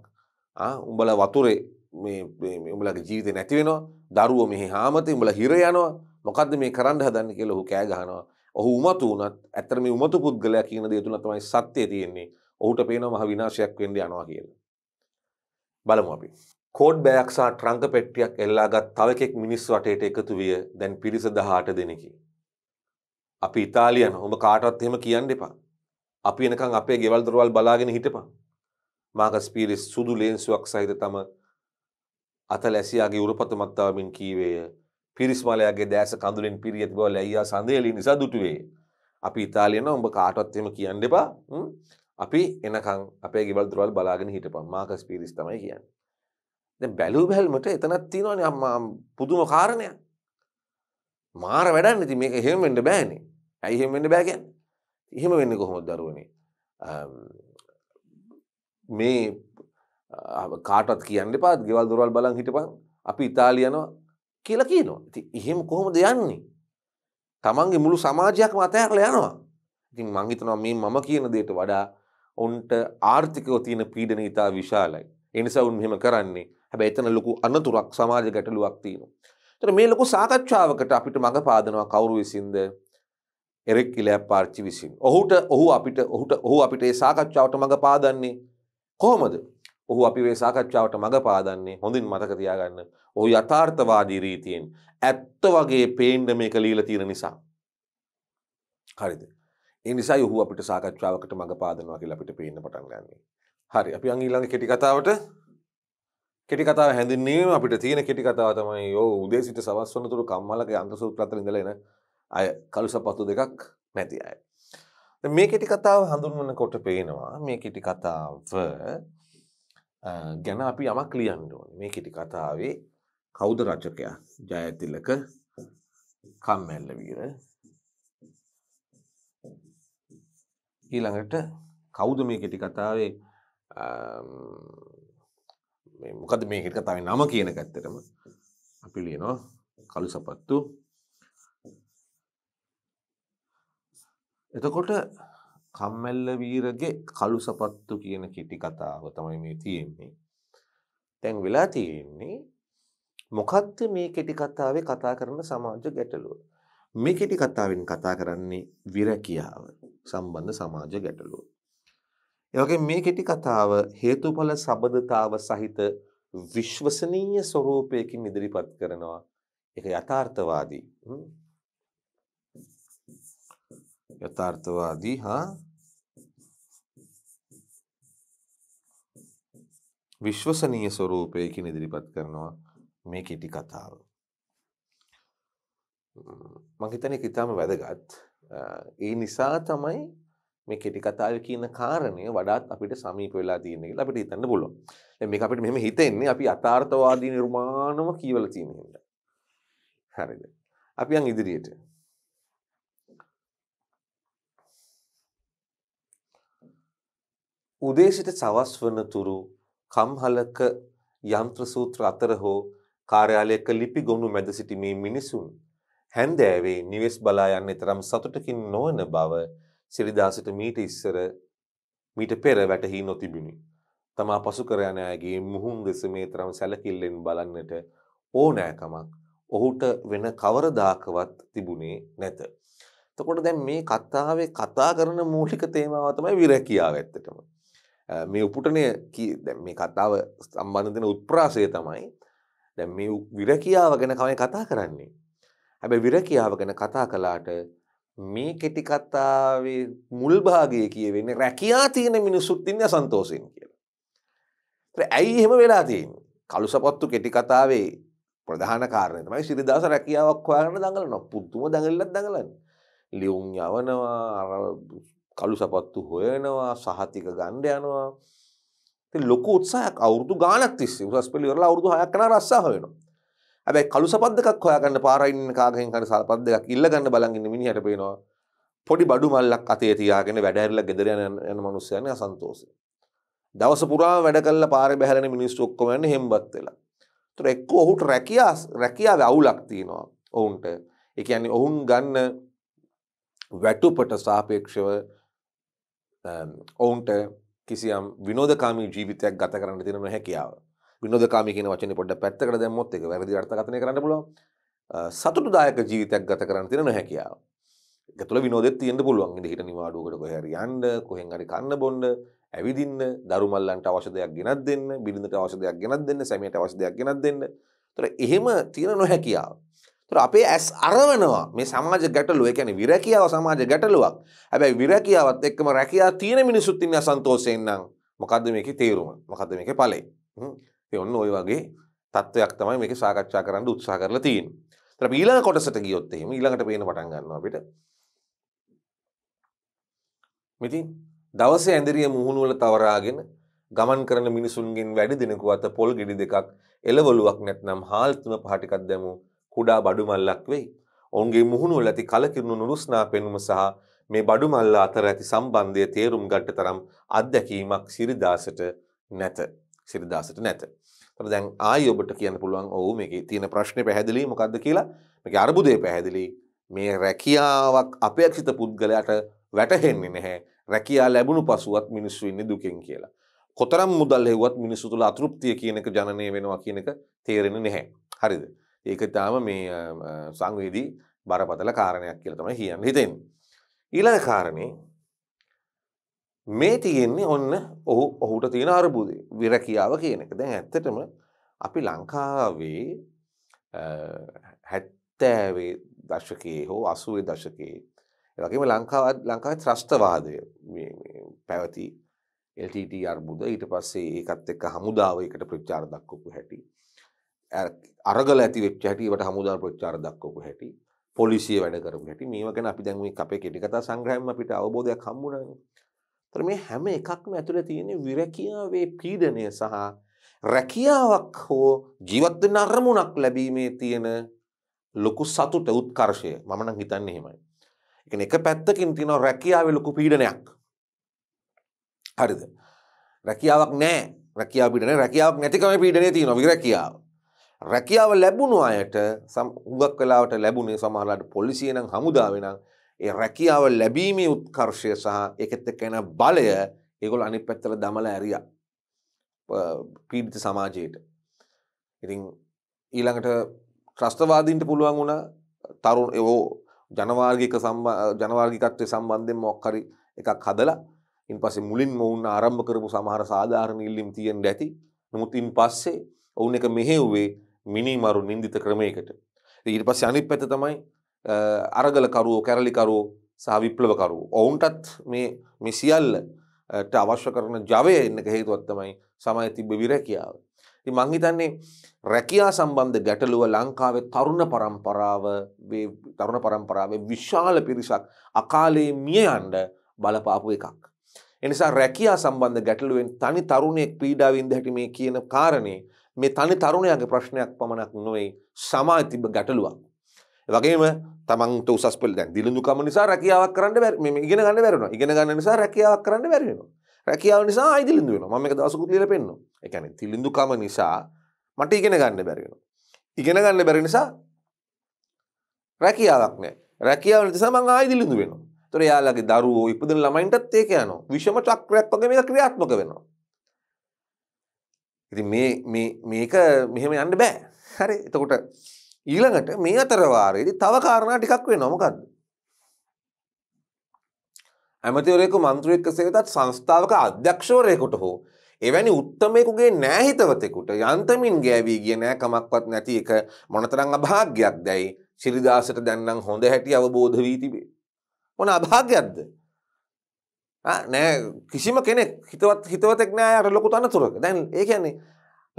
ආ උඹලා වතුරේ මේ මේ උඹලගේ ජීවිතේ නැති වෙනවා. දරුවෝ මෙහි හාමතේ උඹලා හිර යනවා. මොකද්ද මේ කරන්න හදන්නේ කියලා ඔහු කෑ ගහනවා. ඔහු උමතු උනත් ඇත්තට මේ උමතු පුද්ගලයා කියන දේ තුන තමයි සත්‍යය තියෙන්නේ. ඔහුට පේනවා මහ විනාශයක් වෙන්න යනවා කියලා. බලමු අපි. කෝඩ් බෑගක් සහ ට්‍රංක පෙට්ටියක් එල්ලාගත් තව එකෙක් මිනිස් වටේට එකතු විය. දැන් පිරිස දහඅට දෙනෙකි. අපි ඉතාලියානු. ඔබ කාටවත් එහෙම කියන්න එපා. අපි එනකන් අපේ ගෙවල් දොරවල් බලාගෙන හිටපන්. මාකස් පීරිස් සුදු ලේන්සුවක් සහිත තම අතලැසියාගේ උරපත මත්තාවමින් කීවේය. පිරිස් මලයාගේ දැස කඳුලෙන් පිරී ඇති බව ලැයියා සඳේලී නිසා දුටුවේ. අපි ඉතාලියානු. ඔබ කාටවත් එහෙම කියන්න එපා. අපි එනකන් අපේ ගෙවල් දොරවල් බලාගෙන හිටපන්. මාකස් පීරිස් තමයි කියන්නේ. දැන් බැලු බැලමට එතනක් තියෙනවනේ අම්මා පුදුම කාරණයක්. මාර වැඩන්නේ. ඉතින් මේක එහෙම වෙන්න බෑනේ. ඇයි එහෙම වෙන්න බෑ කියන්නේ? එහෙම වෙන්නේ කොහොමද දරුවනේ? මේ කාටවත් කියන්න එපා. ගෙවල් දොරවල් බලන් හිටපන්. අපි ඉතාලියනවා කියලා කියනවා. ඉතින් එහෙම කොහොමද යන්නේ? Tamange මුළු සමාජයක්ම අතහැරලා යනවා. ඉතින් මං හිතනවා මේ මම කියන දෙයට වඩා උන්ට ආර්ථිකව තියෙන පීඩනය ඉතා විශාලයි. ඒ නිසා උන් මෙහෙම කරන්නේ. හැබැයි එතන ලොකු අනතුරක්, සමාජ ගැටලුවක් තියෙනවා. ඒතර මේ ලොකු සාකච්ඡාවකට අපිට මඟ පාදනවා කවුරු විසින්ද? එරික් කිලැපාර්චි විසින්. ඔහුට ඔහු අපිට ඔහුට ඔහු අපිට මේ සාකච්ඡාවට මඟ පාදන්නේ කොහොමද? ඔහු අපි මේ සාකච්ඡාවට මඟ පාදන්නේ හොඳින් මතක තියාගන්න. ඔහු යථාර්ථවාදී රීතියෙන් ඇත්ත වගේ පේන්න මේක লীලා තියෙන නිසා. හරිද? ඒ නිසා ඔහු අපිට සාකච්ඡාවකට මඟ පාදනවා කියලා අපිට පේන්න පටන් ගන්නවා. හරි, අපි අන් ඊළඟ කෙටි කතාවට. කෙටි කතාව හැඳින්වීම අපිට තියෙන කෙටි කතාව තමයි ඔය උදේ සිට සවස් වනතුරු කම්මලගේ අන්තසූත්‍ර අතර ඉඳලා එන අය, කළු සපත්තු දෙකක් නැති අය. මේ කෙටි කතාව හඳුන්වනකොට පේනවා මේ කෙටි කතාව ගැන අපි යමක් ලියන්න ඕනේ. මේ කෙටි කතාවේ කවුද රචකයා? ජයතිලක කම්මැල්ලවීර. ඊළඟට කවුද මේ කෙටි කතාවේ මේ මොකද මේ කෙටි කතාවේ නම කියන එක? ඇත්තටම අපි ලියනවා කළු සපත්තු. එතකොට කම්මැල්ල වීරගේ කළු සපත්තු කියන කෙටි කතාව තමයි මේ තියෙන්නේ. දැන් වෙලා තියෙන්නේ මොකද්ද මේ කෙටි කතාවේ කතා කරන සමාජ ගැටලුව? මේ කෙටි කතාවෙන් කතා කරන්නේ විරැකියාව සම්බන්ධ සමාජ ගැටලුව. ඒ වගේම මේ කෙටි කතාව හේතුඵල සබඳතාව සහිත විශ්වසනීය ස්වරූපයකින් ඉදිරිපත් කරනවා. ඒක යථාර්ථවාදී. යථාර්ථවාදී හා විශ්වසනීය ස්වරූපයකින් ඉදිරිපත් කරනවා මේ කෙටි කතාව. මම හිතන්නේ කිතාම වැදගත්. ඒ නිසා තමයි මේ කෙටි කතාවේ කියන කාරණය වඩාත් අපිට සමීප වෙලා තියෙන්නේ කියලා අපිට හිතන්න පුළුවන්. දැන් මේක අපිට මෙහෙම හිතෙන්නේ අපි යථාර්ථවාදී නිර්මාණම කියවල තියෙන හින්දා. හරිද? අපි යන් ඉදිරියට. උදේ සිට සවස් වනතුරු කම්හලක යන්ත්‍ර සූත්‍ර අතර හෝ කාර්යාලයක ලිපි ගොනු මැද සිටි මේ මිනිසුන් හැන්දෑවේ නිවෙස් බලා යන්නේ තරම් සතුටකින් නොවන බව සිරිදාසට මීට ඉස්සර මීට පෙර වැටහි නොතිබුණි. තමා පසු කර යන අයගේ මුහුන් දෙස මේ තරම් සැලකිල්ලෙන් බලන්නට ඕනෑකමක් ඔහුට වෙන කවරදාකවත් තිබුණේ නැත. එතකොට දැන් මේ කතාවේ කතා කරන මූලික තේමාව තමයි විරැකියාව. ඇත්තටම මේ උපුටණය දැන් මේ කතාව සම්බන්ධ දෙන උත්ප්‍රාසය තමයි දැන් මේ විරැකියාව ගැන කතා කරන්නේ. හැබැයි විරැකියාව ගැන කතා කළාට මේ කෙටි කතාවේ මුල් භාගයේ කියවෙන්නේ රැකියා තියෙන මිනිසුත් ඉන්නේ අසන්තෝෂයෙන් කියලා. ඒත් ඇයි එහෙම වෙලා තියෙන්නේ? කළු සපත්තු කෙටි කතාවේ ප්‍රධාන කාරණේ තමයි සිරිදාස රැකියාවක් හොයාගෙන දඟලනවා. පුදුම දඟලලක් දඟලන්නේ. ලියුම් යවනවා, කළු සපත්තු හොයනවා, සහතික ගන්න යනවා. ඉතින් ලොකු උත්සාහයක් අවුරුදු ගාණක් තිස්සේ උසස් පෙළ ඉවරලා අවුරුදු හයක් යන රස්සාව වෙනවා. හැබැයි කළු සපත් දෙකක් හොයාගන්න පාරයින් කාගෙන් හරි සපත් දෙකක් ඉල්ල ගන්න බලන් ඉන්න මිනිහට පේනවා පොඩි බඩු මල්ලක් අතේ තියාගෙන වැඩ හැරිලා ගෙදර යන යන මිනිස්සයන් අසන්තෝෂයි. දවස පුරාම වැඩ කළා පාරේ බහැරෙන මිනිස්සු ඔක්කොම යන්නේ හෙම්බත් වෙලා. ඒතර එක්ක ඔහුට රැකියා රැකියාවේ අවුලක් තියෙනවා ඔවුන්ට. ඒ කියන්නේ ඔවුන් ගන්න වැටුපට සාපේක්ෂව ඔවුන්ට කිසියම් විනෝදකාමී ජීවිතයක් ගත කරන්න තියෙන හැකියාව. විනෝදකාමී කියන වචනේ පොඩ්ඩක් පැත්තකට දැම්මොත් ඒක වැරදි අර්ථකථනය කරන්න පුළුවන්. සතුටුදායක ජීවිතයක් ගත කරන්න තියෙන හැකියාව. ඒක තුළ විනෝදෙත් තියෙන්න පුළුවන්. ඉඳ හිට නිවාඩුවකට කොහේ හරි යන්න, කොහෙන් හරි කන්න බොන්න, ඇවිදින්න, දරු මල්ලන්ට අවශ්‍ය දෙයක් ගෙනත් දෙන්න, බිරිඳට අවශ්‍ය දෙයක් ගෙනත් දෙන්න, සැමියාට අවශ්‍ය දෙයක් ගෙනත් දෙන්න. ඒතර එහෙම තියෙන නොහැකියාව. ඒතර අපේ ඇස් අරවනවා මේ සමාජ ගැටලුව. ඒ කියන්නේ විරැකියාව සමාජ ගැටලුවක්. හැබැයි විරැකියාවත් එක්කම රැකියාව තියෙන මිනිසුත් ඉන්නේ අසන්තෝෂයෙන් නම් මොකද්ද මේකේ තේරුම? මොකද්ද මේකේ ඵලය? ඒ ඔන්න ඔය වගේ තත්වයක් තමයි මේකේ සාකච්ඡා කරන්න උත්සාහ කරලා තියෙන්නේ. ඒතර අපි ඊළඟ කොටසට ගියොත් එහෙම ඊළඟට පේන පටන් ගන්නවා අපිට. මිතින් දවසේ ඇඳරිය මුහුණු වල තවරාගෙන ගමන් කරන මිනිසුන්ගෙන් වැඩි දිනකු අත පොල් ගෙඩි දෙකක් එළවලුවක් නැත්නම් හාල් තුන පහ ටිකක් දැමු කුඩා බඩු මල්ලක් වෙයි. ඔවුන්ගේ මුහුණු වල ඇති කලකිරුණු නුරුස්නා පෙනුම සහ මේ බඩු මල්ල අතර ඇති සම්බන්ධය තේරුම් ගන්නට තරම් අත්දැකීමක් සිරිදාසට නැත. සිරිදාසට නැත. ඒතර දැන් ආයි ඔබට කියන්න පුළුවන් ඔව් මේකේ තියෙන ප්‍රශ්නේ පැහැදිලි මොකද්ද කියලා. මේකේ අර්බුදය පැහැදිලි. මේ රැකියාවක් අපේක්ෂිත පුද්ගලයාට වැටහෙන්නේ නැහැ රැකියාව ලැබුණු පසුවත් මිනිස්සු ඉන්නේ දුකෙන් කියලා. කොතරම් මුදල් හෙව්වත් මිනිස්සු තුළ අතෘප්තිය කියන එක ජනනය වෙනවා කියන එක තේරෙන්නේ නැහැ. හරිද? ඒක තාම මේ සංවේදී බරපතල කාරණයක් කියලා තමයි කියන්න හිතෙන්නේ. ඊළඟ කාරණේ මේ තියෙන්නේ ඔන්න ඔහු ඔහුට තියෙන අරුබුදේ විරැකියාව කියන එක. දැන් ඇත්තටම අපි ලංකාවේ හැත්තෑවේ දශකයේ හෝ අසූවේ දශකයේ වගේම ලංකාවත් ලංකාවේ ත්‍රස්තවාදය මේ පැවති එල් ටී ටී අර්බුද ඊට පස්සේ ඒකත් එක්ක හමුදාව ඒකට ප්‍රචාර දක්වපු හැටි අරගල ඇති වෙච්ච හැටි ඒවට හමුදාව ප්‍රචාර දක්වපු හැටි පොලිසිය වැඩ කරපු හැටි මේවා ගැන අපි දැන් මේ අපේ කෙටි කතා සංග්‍රහයෙන් අපිට අවබෝධයක් හම්බුණානේ. ඒතර මේ හැම එකක්ම ඇතුලේ තියෙන විරැකියාවේ පීඩනය සහ රැකියාවක් හෝ ජීවත් වෙන අරමුණක් ලැබීමේ තියෙන ලොකු සතුට උත්කර්ෂය මම නම් හිතන්නේ එහෙමයි. එක පැත්තකින් තියෙනවා රැකියාවේ ලොකු පීඩනයක්. හරිද? රැකියාවක් නැහැ. රැකියාව පීඩනය රැකියාවක් නැතිකම පීඩනය තියෙනවා විරැකියාව. රැකියාව ලැබුණු අයට හුඟක් වෙලාවට ලැබුණේ සමහරවිට පොලිසිය නම් හමුදාවේ නම් ඒ රැකියාව ලැබීමේ උත්කර්ෂය සහ ඒකත් එක්ක එන බලය ඒගොල්ලෝ අනිත් පැත්තට දමලා ඇරියා. පීඩිත සමාජයට. ඉතින් ඊළඟට ත්‍රස්තවාදීන්ට පුළුවන් වුණා තරුණ ඒව ජනවාර්ගික ජනවාර්ගිකත්වයේ සම්බන්ධයෙන් මොකක් හරි එකක් හදලා ඉන්පස්සේ මුලින්ම වුණ ආරම්භ කරපු සමහර සාධාරණ ඉල්ලීම් තියෙන්න ඇති. නමුත් ඉන්පස්සේ වුණ එක මෙහෙව්වේ මිනිමරු නින්දිත ක්‍රමයකට. ඊට පස්සේ අනිත් පැත්ත තමයි අරගල කරුවෝ, කැරලි කරුවෝ සහ විප්ලව කරුවෝ. ඔවුන්ටත් මේ මේ සියල්ලට අවශ්‍ය කරන ජවය එන්න හේතුවක් තමයි සමාජයේ තිබ්බ විරැකියාව. ඉතින් මං හිතන්නේ රැකියා සම්බන්ධ ගැටලුව ලංකාවේ තරුණ පරම්පරාව මේ තරුණ පරම්පරාවේ විශාල පිරිසක් අකාලේ මිය යන්න බලපාපු එකක්. ඒ නිසා රැකියා සම්බන්ධ ගැටලුවෙන් තනි තරුණයෙක් පීඩා විඳ හැටි මේ කියන කාරණේ මේ තනි තරුණයාගේ ප්‍රශ්නයක් පමණක් නොවේ සමාජයේ තිබ්බ ගැටලුවක්. ඒ වගේම තමන්ට උසස් පෙළ දැන් දිලුණුකම නිසා රැකියාවක් කරන්න බැරි මේ ඉගෙන ගන්න බැරි වෙනවා. ඉගෙන ගන්න නිසා රැකියාවක් කරන්න බැරි වෙනවා. රැකියාව නිසා ආයි දිලිඳු වෙනවා. මම මේක දවසකුත් ලියලා පෙන්නනවා. ඒ කියන්නේ දිලිඳුකම නිසා මට ඉගෙන ගන්න බැරි වෙනවා. ඉගෙන ගන්න බැරි නිසා රැකියාවක් නැහැ. රැකියාව නිසා මම ආයි දිලිඳු වෙනවා. ඒතර එයාලගේ දරුවෝ ඉපදෙන ළමයින්ටත් ඒක යනවා. විෂම චක්‍රයක් වගේ මේක ක්‍රියාත්මක වෙනවා. ඉතින් මේ මේ මේක මෙහෙම යන්න බෑ. හරි. එතකොට ඊළඟට මේ අතර වාරයේදී තව කාරණා ටිකක් වෙනවා. මොකද්ද? ඇමතිවරයෙකු මන්ත්‍රීෙක් සේවතත් සංස්ථාවක අධ්‍යක්ෂවරයෙකුට හෝ එවැනි උත්තමයෙකුගේ නෑහිතවතෙකුට යන්තමින් ගෑවී ගිය නෑකමක්වත් නැති එක මොනතරම් අභාග්‍යයක් දැයි සිරිදාසට දැන් නම් හොඳ හැටි අවබෝධ වී තිබේ. මොන අභාග්‍යයක්ද? නෑ කිසිම කෙනෙක් හිතවත් හිතවතෙක් නෑ යට ලොකු තනතුරක. දැන් ඒ කියන්නේ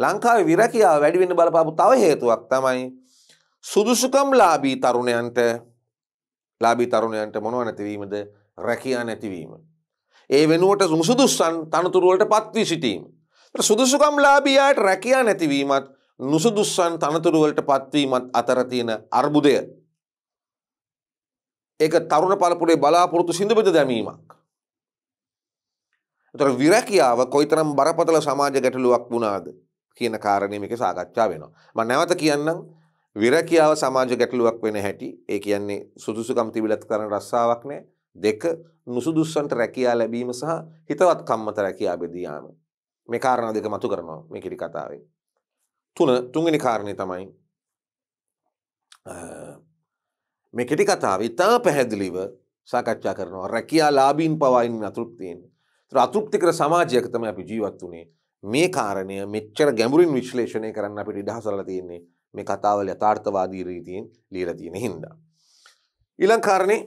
ලංකාවේ විරැකියාව වැඩි වෙන්න බලපාපු තව හේතුවක් තමයි සුදුසුකම් ලාභී තරුණයන්ට ලාභී තරුණයන්ට මොනව නැතිවීමද? රැකියා නැතිවීම. ඒ වෙනුවට නුසුදුසුසන් තනතුරු වලට පත්වී සිටීම. සුදුසුකම්ලාභී අයට රැකියා නැතිවීමත් නුසුදුසුසන් තනතුරු වලට පත්වීමත් අතර තියෙන අර්බුදය. ඒක තරුණ පළපුරේ බලාපොරොත්තු සිඳුබිඳ දැමීමක්. ඒතර විරකියාව කොයිතරම් බරපතල සමාජ ගැටලුවක් වුණාද කියන කාරණේ මේකේ සාකච්ඡා වෙනවා. මම නැවත කියන්නම් විරකියාව සමාජ ගැටලුවක් වෙන හැටි. ඒ කියන්නේ සුදුසුකම් තිබිලත් කරන රස්සාවක් නෑ. දෙක නුසුදුස්සන්ට රැකියාව ලැබීම සහ හිතවත්කම් මත රැකියාව බෙදී යාම. මේ කාරණා දෙක මතු කරනවා මේ කිරි කතාවේ. තුන තුන්වෙනි කාරණේ තමයි මේ කෙටි කතාව ඉතා පැහැදිලිව සාකච්ඡා කරනවා රැකියාලාභීන් පවා ඉන්න අතෘප්තියෙන්. ඒතර අතෘප්තිකර සමාජයක තමයි අපි ජීවත් වුනේ. මේ කාරණය මෙච්චර ගැඹුරින් විශ්ලේෂණය කරන්න අපිට ඉඩ හසලලා තියෙන්නේ මේ කතාව වල යථාර්ථවාදී රීතියෙන් ලියලා තියෙන හින්දා. ඊළඟ කාරණේ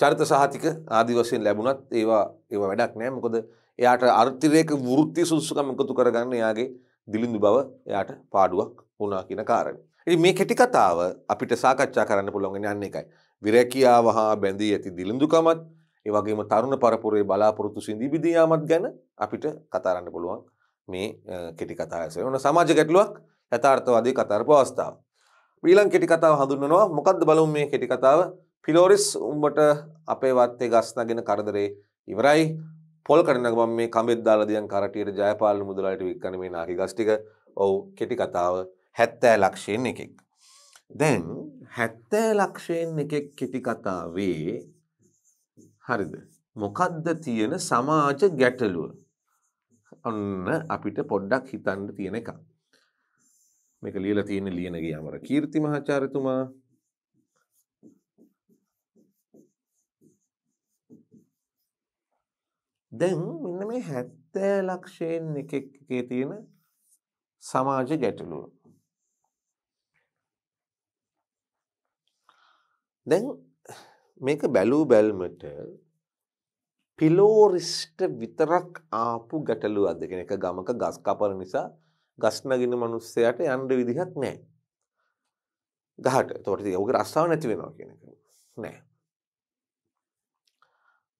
චරිත සහතික ආදි වශයෙන් ලැබුණත් ඒවා ඒවා වැඩක් නෑ. මොකද එයාට අර්ථිරේක වෘත්ති සුසුකම් එකතු කරගන්න එයාගේ දිලිඳු බව එයාට පාඩුවක් වුණා කියන කාරණේ. මේ කෙටි කතාව අපිට සාකච්ඡා කරන්න පුළුවන් යන එකයි. විරැකියාව හා බැඳී ඇති දිලිඳුකමත්, ඒ වගේම තරුණ පරපුරේ බලාපොරොත්තු සිඳී බිඳී යාමත් ගැන අපිට කතා කරන්න පුළුවන් මේ කෙටි කතාව ඇසෙ. ඔන්න සමාජ ගැටලුවක් යථාර්ථවාදී කතාරපු අවස්ථාව. ඊළඟ කෙටි කතාව හඳුන්වනවා මොකද්ද බලමු මේ කෙටි කතාව. ෆිලෝරිස් උඹට අපේ වත්තේ ගස් නගින කරදරේ ඉවරයි. පොල් කඩන ගමන් මේ කඹෙත් දාලා දියන් කරටියට ජයපාලන මුදලාලට වික්කන්නේ මේ නාකි ගස් ටික. ඔව් කෙටි කතාව හැත්තෑ ලක්ෂයෙන් එකෙක්. දැන් හැත්තෑ ලක්ෂයෙන් එකෙක් කෙටි කතාවේ හරිද මොකද්ද තියෙන සමාජ ගැටලුව? අන්න අපිට පොඩ්ඩක් හිතන්න තියෙන එක. මේක ලියලා තියෙන ලියනගේ අමර කීර්ති මහාචාර්යතුමා. දැන් මෙන්න මේ හැත්තෑ ලක්ෂයෙන් එකෙක් එකේ තියෙන සමාජ ගැටලුව. දැන් මේක බැලූ බැල්මට පිලෝරිස්ට විතරක් ආපු ගැටලුවක්ද කියන එක. ගමක ගස් කපන නිසා ගස් නගින මිනිස්සයාට යන්න විදිහක් නැහැ ගහට. ඒතකොට ඉතින් ඔහුගේ රස්සාව නැති වෙනවා කියන එක නෑ.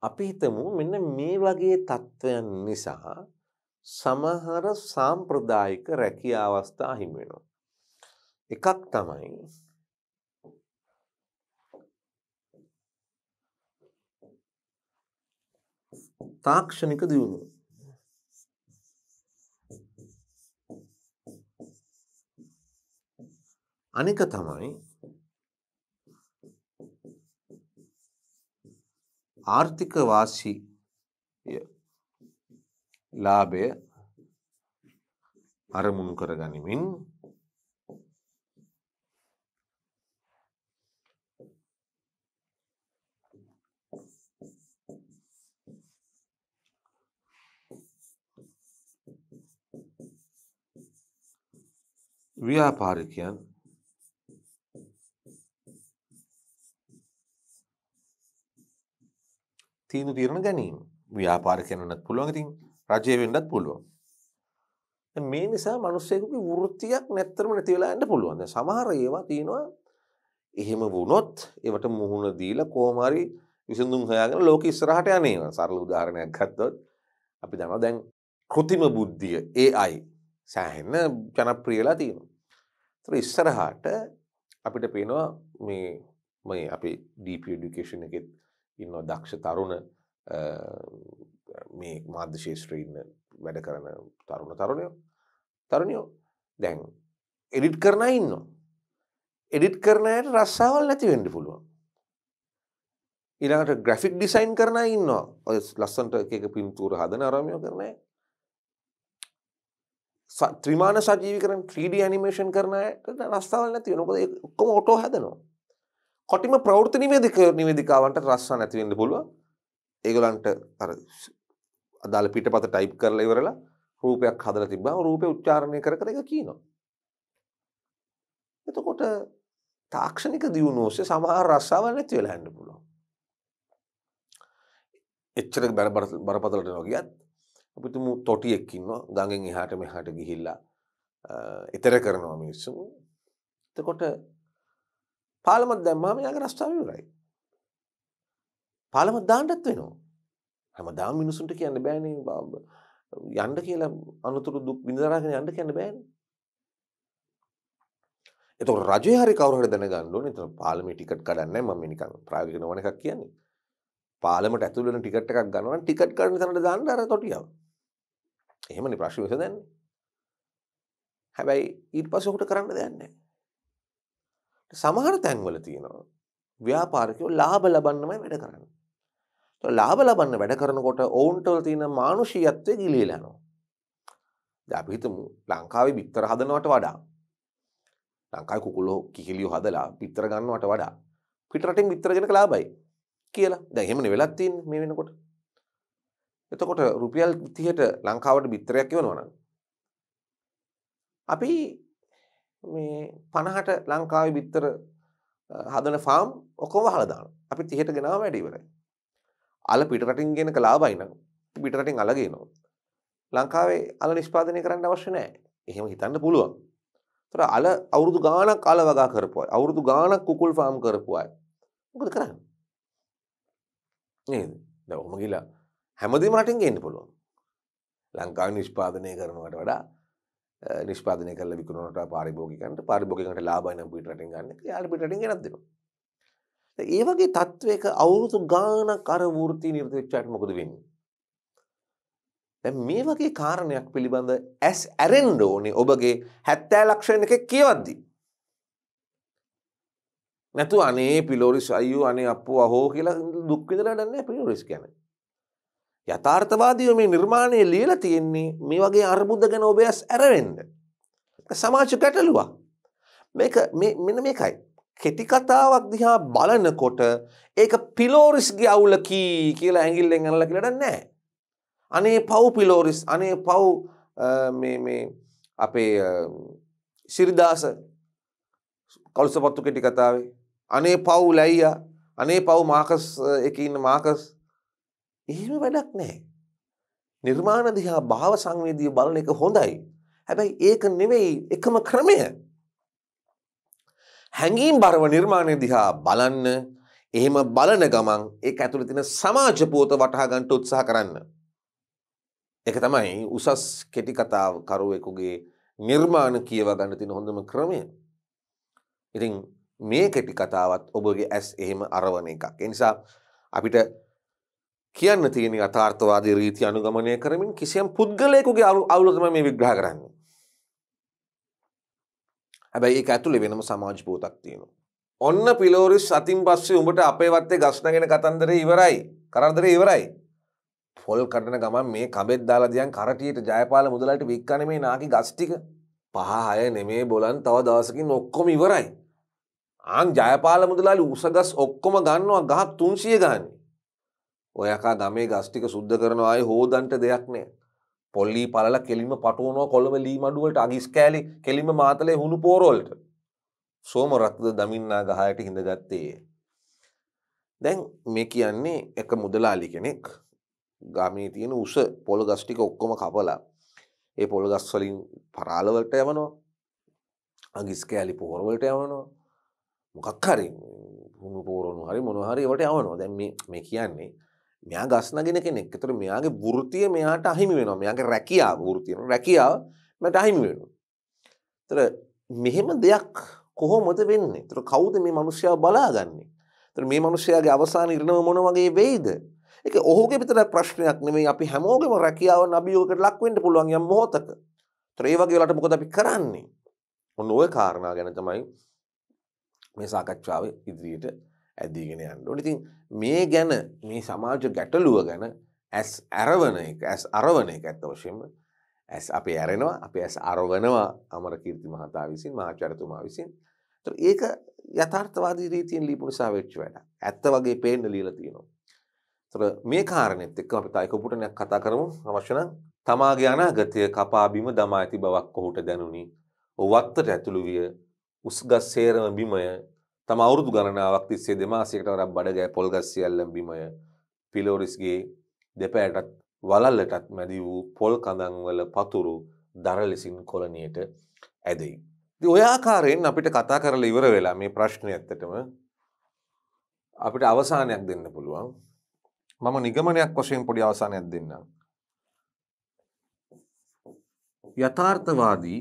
අපි හිතමු මෙන්න මේ වගේ තත්ත්වයන් නිසා සමහර සාම්ප්‍රදායික රැකියා අවස්ථා හිමි වෙනවා. එකක් තමයි තාක්ෂණික දියුණුව. අනික තමයි ආර්ථික වාසි ලාභය අරමුණු කරගනිමින් ව්‍යාපාරිකයන් තීන්දුව తీරන ගැනීම. ව්‍යාපාරිකයන් වෙන්නත් පුළුවන්, ඉතින් රජය වෙන්නත් පුළුවන්. දැන් මේ නිසා මිනිස්සෙකුගේ වෘත්තියක් නැත්තරම නැති වෙලා යන්න පුළුවන්. දැන් සමහර ඒවා තියෙනවා එහෙම වුණොත් ඒවට මුහුණ දීලා කොහොම හරි විසඳුම් හොයාගෙන ලෝක ඉස්සරහට යන්නේ. සරල උදාහරණයක් ගත්තොත් අපි දන්නවා දැන් කෘතිම බුද්ධිය A I සෑහෙන ජනප්‍රියලා තියෙනවා. ඒතර ඉස්සරහට අපිට පේනවා මේ මේ අපේ D P Education එකේ ඉන්න දක්ෂ තරුණ මේ මාධ්‍ය ශාස්ත්‍රයේ ඉන්න වැඩ කරන තරුණ තරුණයෝ තරුණියෝ දැන් එඩිට් කරන අය ඉන්නවා. එඩිට් කරන අයට රස්සාවල් නැති වෙන්න පුළුවන්. ඊළඟට ග්‍රැෆික් ඩිසයින් කරන අය ඉන්නවා. ඔය ලස්සනට එක එක පින්තූර හදන ආරම්භය කරන අය. ත්‍රිමාන සජීවී කරන three D animation කරන අයට රස්සාවල් නැති වෙනවා. මොකද ඒක ඔක්කොම ඔටෝ හදනවා. කොටිම ප්‍රවෘත්ති නිවේදක නිවේදිකාවන්ට රස්සා නැති වෙන්න පුළුවන්. ඒගොල්ලන්ට අර අදාළ පිටපත ටයිප් කරලා ඉවරලා රූපයක් හදලා තිබ්බම රූපේ උච්චාරණය කර කර ඒක කියනවා. එතකොට තාක්ෂණික දියුණුව ඔස්සේ සමහර රස්සාවල් නැති වෙලා යන්න පුළුවන්. එච්චර බරපතලට නොගියත් අපි තුමු තොටියෙක් ඉන්නවා ගඟෙන් එහාට මෙහාට ගිහිල්ලා ඊතර කරනවා මිනිස්සු. එතකොට පාලමක් දැම්මාම යාගේ රස්තාව ඉවරයි. පාලමක් දාන්නත් වෙනවා. හැමදාම මිනිසුන්ට කියන්න බෑනේ යන්න කියලා අනුතුරු දුක් විඳ දරාගෙන යන්න කියන්න බෑනේ. itu rajin hari kau hari dana gandon itu parlemen tiket kadan nih mami nikang prajurit nongol nikah kian nih parlemen itu dulu tiket tiket gandon tiket kadan itu ada jalan darah toti ya, ini mana prajurit itu dana, hebai itu pas waktu kerana dana, sama hari tayang melati no, biapar kyo laba laban nama beda kerana, to laba laban beda kerana kota own terlati na manusia itu gililah no, tapi itu langkawi bitter hadan waktu ada. Langkai kukulo kikiliyo hadala pitra ganno ata wada pitra ting pitra gena kalabai kiyala dan hema ne velak tiyenne me wenakota etakota රුපියල් තිහට ලංකාවට පිටරයක් එවනවා නම් අපි මේ පනහට ලංකාවේ පිටර හදන farm ඔක්කොම වහලා දානවා අපි තිහට ගෙනාවා වැඩි ඉවරයි අල පිටරටින් ගෙනක ලාභයි නම් පිටරටින් අල ගේනවා ලංකාවේ අල නිෂ්පාදනය කරන්න අවශ්‍ය නැහැ එහෙම හිතන්න පුළුවන් Tera ala අවුරුදු ගාණක් අල වගා කරපුවා අවුරුදු ගාණක් කුකුල් ෆාම් කරපුවා මොකද කරන්නේ නේද දැන් ඔහොම ගිලා හැමදේම රටින් ගේන්න පුළුවන් ලංකාවේ නිෂ්පාදනය කරනවට වඩා නිෂ්පාදනය කරලා විකුණනට පාරිභෝගිකයන්ට පාරිභෝගිකයන්ට ලාභයි නම් පිට රටින් ගන්න එක යාළ පිට රටින් ගෙනත් දෙනවා දැන් මේ වගේ තත්වයක අවුරුදු ගාණක් අර වෘත්ති නිරත වෙච්චාට මොකද වෙන්නේ මේ වගේ කාරණයක් පිළිබඳ ඇස් ඇරෙන්න ඕනේ ඔබගේ හැත්තෑ ලක්ෂණ එකේ කියවද්දි නැතු අනේ පිලෝරිස් අයියෝ අනේ අප්පෝ අහෝ කියලා දුක් විඳලා නෑ පිලෝරිස් කියන්නේ යථාර්ථවාදීව මේ නිර්මාණයේ ලියලා තියෙන්නේ මේ වගේ අර්බුද ගැන ඔබ ඇස් ඇරෙන්න සමාජ ගැටලුවක් මේක මේ මෙන්න මේකයි කෙටි කතාවක් දිහා බලනකොට ඒක පිලෝරිස්ගේ අවුල කී කියලා ඇඟිල්ලෙන් අනලා කියලා නෑ අනේ පව් පිලෝරිස් අනේ පව් මේ මේ අපේ සිරිදාස කවුරුසපත්තු කෙටි කතාවේ අනේ පව් ලයියා අනේ පව් මාකස් එකේ ඉන්න මාකස් එහෙම වැඩක් නැහැ නිර්මාණ දිහා භාව සංවේදීව බලන එක හොඳයි හැබැයි ඒක නෙවෙයි එකම ක්‍රමය හැංගීම් බරව නිර්මාණ දිහා බලන්න එහෙම බලන ගමන් ඒක ඇතුළේ තියෙන සමාජ පොත වටහා ගන්න උත්සාහ කරන්න ඒක තමයි උසස් කෙටි කතාව කරුවෙකුගේ නිර්මාණ කියව ගන්න තියෙන හොඳම ක්‍රමය. ඉතින් මේ කෙටි කතාවත් ඔබගේ ඇස් එහෙම අරවන එකක්. ඒ නිසා අපිට කියන්න තියෙන යථාර්ථවාදී රීති අනුගමනය කරමින් කිසියම් පුද්ගලයෙකුගේ අවුල තමයි මේ විග්‍රහ කරන්නේ. හැබැයි ඒක ඇතුලේ වෙනම සමාජ පොතක් තියෙනවා. ඔන්න පිලෝරිස් අතින් පස්සේ උඹට අපේ වත්තේ ගස් නැගෙන කතන්දරේ ඉවරයි. කරදරේ ඉවරයි. පොල් කඩන ගමන් මේ කබෙත් දාලා දියන් කරටියට ජයපාල මුදලාට වික්කන මේ නාකි ගස් ටික පහ හය නෙමේ බොලන් තව දවසකින් ඔක්කොම ඉවරයි. ආන් ජයපාල මුදලාලි උස ගස් ඔක්කොම ගන්නවා ගහ තුන්සිය ගානේ. ඔය අකා ගමේ ගස් ටික සුද්ධ කරනවා ආයේ හොදන්ට දෙයක් නෑ. පොල්ලි පළලා කෙලින්ම පටවනවා කොළඹ ලී මඩුව වලට අගිස් කෑලි කෙලින්ම මාතලේ හුණු පෝර වලට. සෝම රත්ද දමින්නා ගහයට හිඳගත්තේ. දැන් මේ කියන්නේ එක මුදලාලි කෙනෙක් ගාමේ තියෙන උස පොළ ගස් ටික ඔක්කොම කපලා ඒ පොළ ගස් වලින් පරාල වලට යවනවා අගිස් කෑලි පොහොර වලට යවනවා මොකක් හරි හුණු පොරණු හරි මොනවා හරි ඒවට යවනවා දැන් මේ මේ කියන්නේ මෙයා ගස් නගින කෙනෙක්. ඒතර මෙයාගේ වෘත්තිය මෙයාට අහිමි වෙනවා. මෙයාගේ රැකියාව වෘත්තිය රැකියාව මට අහිමි වෙනවා. ඒතර මෙහෙම දෙයක් කොහොමද වෙන්නේ? ඒතර කවුද මේ මිනිස්සයා බලාගන්නේ? ඒතර මේ මිනිස්සයාගේ අවසාන ඉරණම මොන වගේ වෙයිද? ඒක ඔහුගේ විතරක් ප්‍රශ්නයක් නෙමෙයි. අපි හැමෝගෙම රැකියාවන් අභියෝගයකට ලක් වෙන්න පුළුවන් යම් මොහොතක. ඒතර ඒ වගේ වෙලාවට මොකද අපි කරන්නේ? ඔන්න ওই කාරණා ගැන තමයි මේ සාකච්ඡාව ඉදිරියට ඇදීගෙන යන්න ඕනේ. ඉතින් මේ ගැන මේ සමාජ ගැටලුව ගැන ඇස් අරවන එක ඇස් අරවන එක ඇත්ත වශයෙන්ම ඇස් අපි අරනවා අපි ඇස් අරවනවා අමරකීර්ති මහතා විසින් මහාචාර්යතුමා විසින්. ඒතර ඒක යථාර්ථවාදී රීතියෙන් ලියපු නිසා වෙච්ච වැඩක්. ඇත්ත වගේ පේන්න ලියලා තියෙනවා. මේ කාරණෙත් එක්ක අපි තායි කොපුටනයක් කතා කරමු. අවශ්‍ය නම් තමාගේ අනාගතය කපා බිම දමා ඇති බවක් ඔහුට දැනුනි. වත්තට ඇතුළු විය උස්ගස් සේරම බිමය. තම අවුරුදු ගණනාවක් තිස්සේ දෙමාසයකට වරක් බඩගෑ පොල්ගස් සියල්ලම බිමය. පිලෝරිස්ගේ දෙපැයටත් වලල්ලටත් මැදි වූ පොල් කඳන් වල පතුරු දරලෙසින් කොළණියට ඇදෙයි. ඉතින් ඔය ආකාරයෙන් අපිට කතා කරලා ඉවර වෙලා මේ ප්‍රශ්නේ ඇත්තටම අපිට අවසානයක් දෙන්න පුළුවන්. මම නිගමනයක් වශයෙන් පොඩි අවසානයක් දෙන්නම්. යථාර්ථවාදී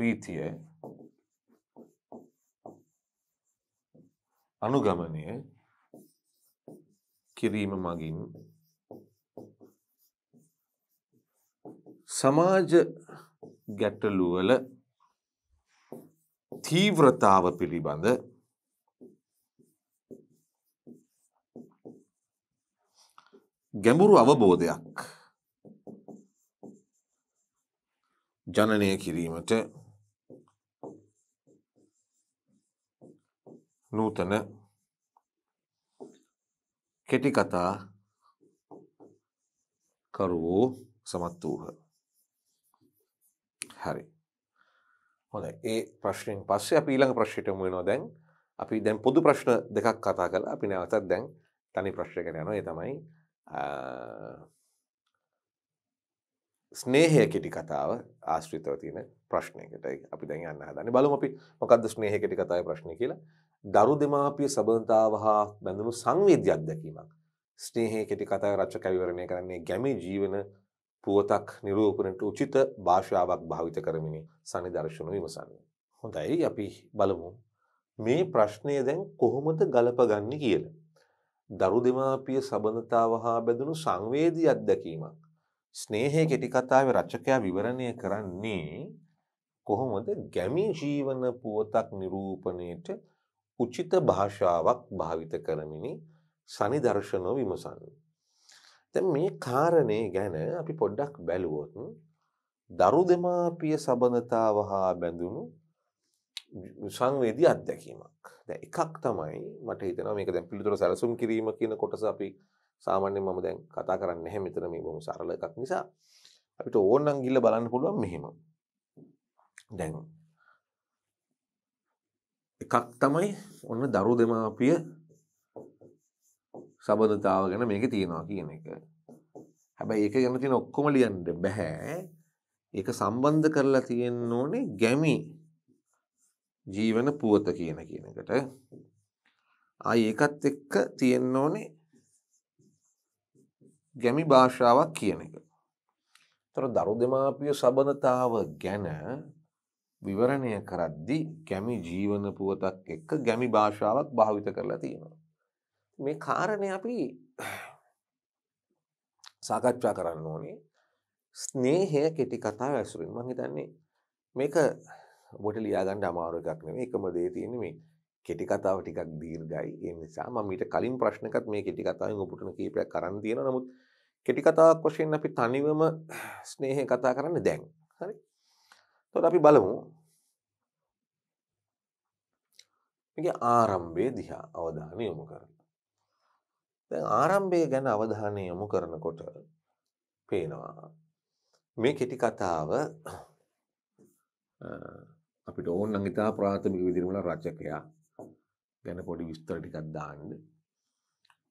රීතිය අනුගමනය කිරීම මගින් සමාජ ගැටලුවල තීව්‍රතාව පිළිබඳ ගැඹුරු අවබෝධයක් ජනනය කිරීමට නූතන කෙටි කතා කරුවෝ සමත් වූහ. හරි. හොඳයි. ඒ ප්‍රශ්නෙන් පස්සේ අපි ඊළඟ ප්‍රශ්නෙට යමු වෙනවා දැන්. අපි දැන් පොදු ප්‍රශ්න දෙකක් කතා කළා. අපි නැවතත් දැන් තනි ප්‍රශ්නයකට යනවා. ඒ තමයි ස්නේහය කෙටි කතාව ආශ්‍රිතව තියෙන ප්‍රශ්නයකට අපි දැන් යන්න හදන්නේ. බලමු අපි මොකද්ද ස්නේහය කෙටි කතාවේ ප්‍රශ්නේ කියලා. දරු දෙමාපිය සබඳතාව හා බැඳුණු සංවේදී අත්දැකීමක්. ස්නේහය කෙටි කතාවේ රචක විවරණය කරන්නේ ගැමි ජීවන පුවතක් නිරූපණයට උචිත භාෂාවක් භාවිත කරමින් සනිදර්ශන විමසන්නේ. හොඳයි, අපි බලමු මේ ප්‍රශ්නය දැන් කොහොමද ගලපගන්නේ කියලා. දරු දෙමාපිය සබඳතාව හා බැඳුණු සංවේදී අත්දැකීමක්. ස්නේහය කෙටි කතාවේ රචකයා විවරණය කරන්නේ කොහොමද ගැමි ජීවන පුවතක් නිරූපණයට උචිත භාෂාවක් භාවිත කරමිනි සනිදර්ශන විමසන්නේ. දැන් මේ කාරණේ ගැන අපි පොඩ්ඩක් බැලුවොත් දරු දෙමාපිය සබඳතාව හා බැඳුණු සංවේදී අත්දැකීමක්. දැන් එකක් තමයි මට හිතෙනවා මේක දැන් පිළිතුර සැලසුම් කිරීම කියන කොටස අපි සාමාන්‍යයෙන් මම දැන් කතා කරන්නේ නැහැ මෙතන, මේ බොහොම සරල එකක් නිසා අපිට ඕන නම් ගිහලා බලන්න පුළුවන් මෙහෙම. දැන් එකක් තමයි ඔන්න දරු දෙමාපිය සබඳතාව ගැන මේකේ තියනවා කියන එක. හැබැයි ඒක ගැන තියෙන ඔක්කොම ලියන්න බෑ. ඒක සම්බන්ධ කරලා තියෙන්න ඕනේ ගැමි ජීවන පුවත කියන කියන එකට. ආයි ඒකත් එක්ක තියෙන්න ඕනේ ගැමි භාෂාවක් කියන එක. ඒතර දරු දෙමාපිය සබඳතාව ගැන විවරණය කරද්දී ගැමි ජීවන පුවතක් එක්ක ගැමි භාෂාවක් භාවිත කරලා තියෙනවා. මේ කාරණේ අපි සාකච්ඡා කරන්න ඕනේ ස්නේහය කෙටි කතාව ඇසුරින්. මම හිතන්නේ මේක ඔබට ලියා ගන්න අමාරු එකක් නෙමෙයි. එකම දේ තියෙන්නේ මේ කෙටි කතාව ටිකක් දීර්ඝයි. ඒ නිසා මම ඊට කලින් ප්‍රශ්නකත් මේ කෙටි කතාවෙන් උපුටන කීපයක් කරන් තියෙනවා. නමුත් කෙටි කතාවක් වශයෙන් අපි තනිවම ස්නේහය කතා කරන්නේ දැන්. හරි. එතකොට අපි බලමු මේකේ ආරම්භයේ දිහා අවධානය යොමු කරන්න. දැන් ආරම්භය ගැන අවධානය යොමු කරනකොට පේනවා මේ කෙටි කතාව අපිට ඕන නම් ඉතා ප්‍රාථමික විදිහටම රචකයා ගැන පොඩි විස්තර ටිකක් දාන්න.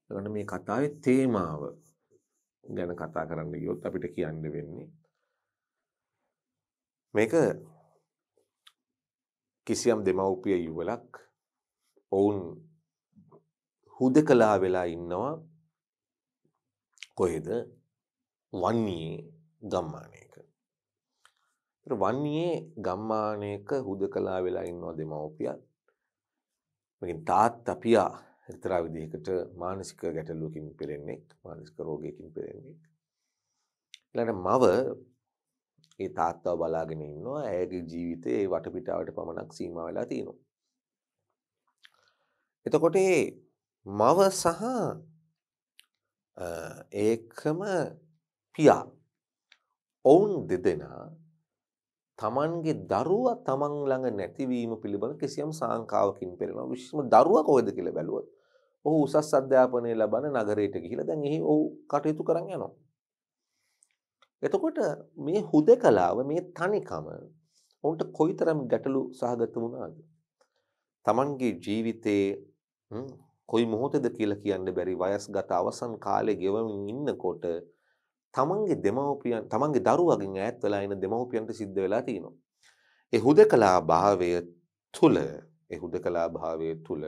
එතකොට මේ කතාවේ තේමාව ගැන කතා කරන්න ගියොත් අපිට කියන්න වෙන්නේ මේක කිසියම් දෙමව්පිය යුවලක් ඔවුන් හුදකලා වෙලා ඉන්නවා කොහෙද වන්නේ ගම්මානයක. වන්නේ ගම්මානයක හුදකලා වෙලා ඉන්නවා දෙමව්පියන්. මේකෙන් තාත්තා පියා එක්තරා විදිහකට මානසික ගැටලුවකින් පෙළෙන්නේ, මානසික රෝගයකින් පෙළෙන්නේ. ඊළඟට මව ඒ තාත්තාව බලාගෙන ඉන්නවා. ඇයගේ ජීවිතේ ඒ වටපිටාවට පමණක් සීමා වෙලා තියෙනවා. එතකොට මව සහ ඒකම පියා ඔවුන් දෙදෙනා තමන්ගේ දරුවා තමන් ළඟ නැතිවීම පිළිබඳ කිසියම් සංකාවකින් පෙළෙනවා. විශේෂම දරුවා කොහෙද කියලා බැලුවොත් ඔහු උසස් අධ්‍යාපනය ලබන නගරයට ගිහිලා දැන් එහි ඔහු කටයුතු කරන් යනවා. එතකොට මේ හුදකලාව, මේ තනිකම ඔවුන්ට කොයිතරම් ගැටලු සහගත වුණාද? තමන්ගේ ජීවිතේ කොයි මොහොතද කියලා කියන්න බැරි වයස්ගත අවසන් කාලේ ගෙවමින් ඉන්නකොට තමන්ගේ දෙමව්පියන්, තමන්ගේ දරුවගෙන් ඈත් වෙලා ඉන්න දෙමව්පියන්ට සිද්ධ වෙලා තියෙනවා. ඒ හුදකලා භාවය තුල, ඒ හුදකලා භාවය තුල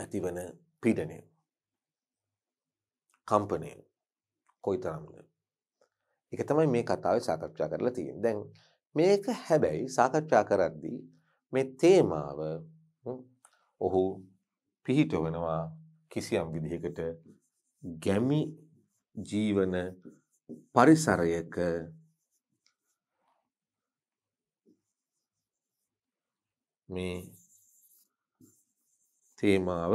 ඇතිවන පීඩනය, කම්පනය කොයිතරම්ද? ඒක තමයි මේ කතාවේ සාකච්ඡා කරලා තියෙන්නේ. දැන් මේක හැබැයි සාකච්ඡා කරද්දී මේ තේමාව ඔහු පිහිට වෙනවා කිසියම් විදිහකට ගැමි ජීවන පරිසරයක මේ තේමාව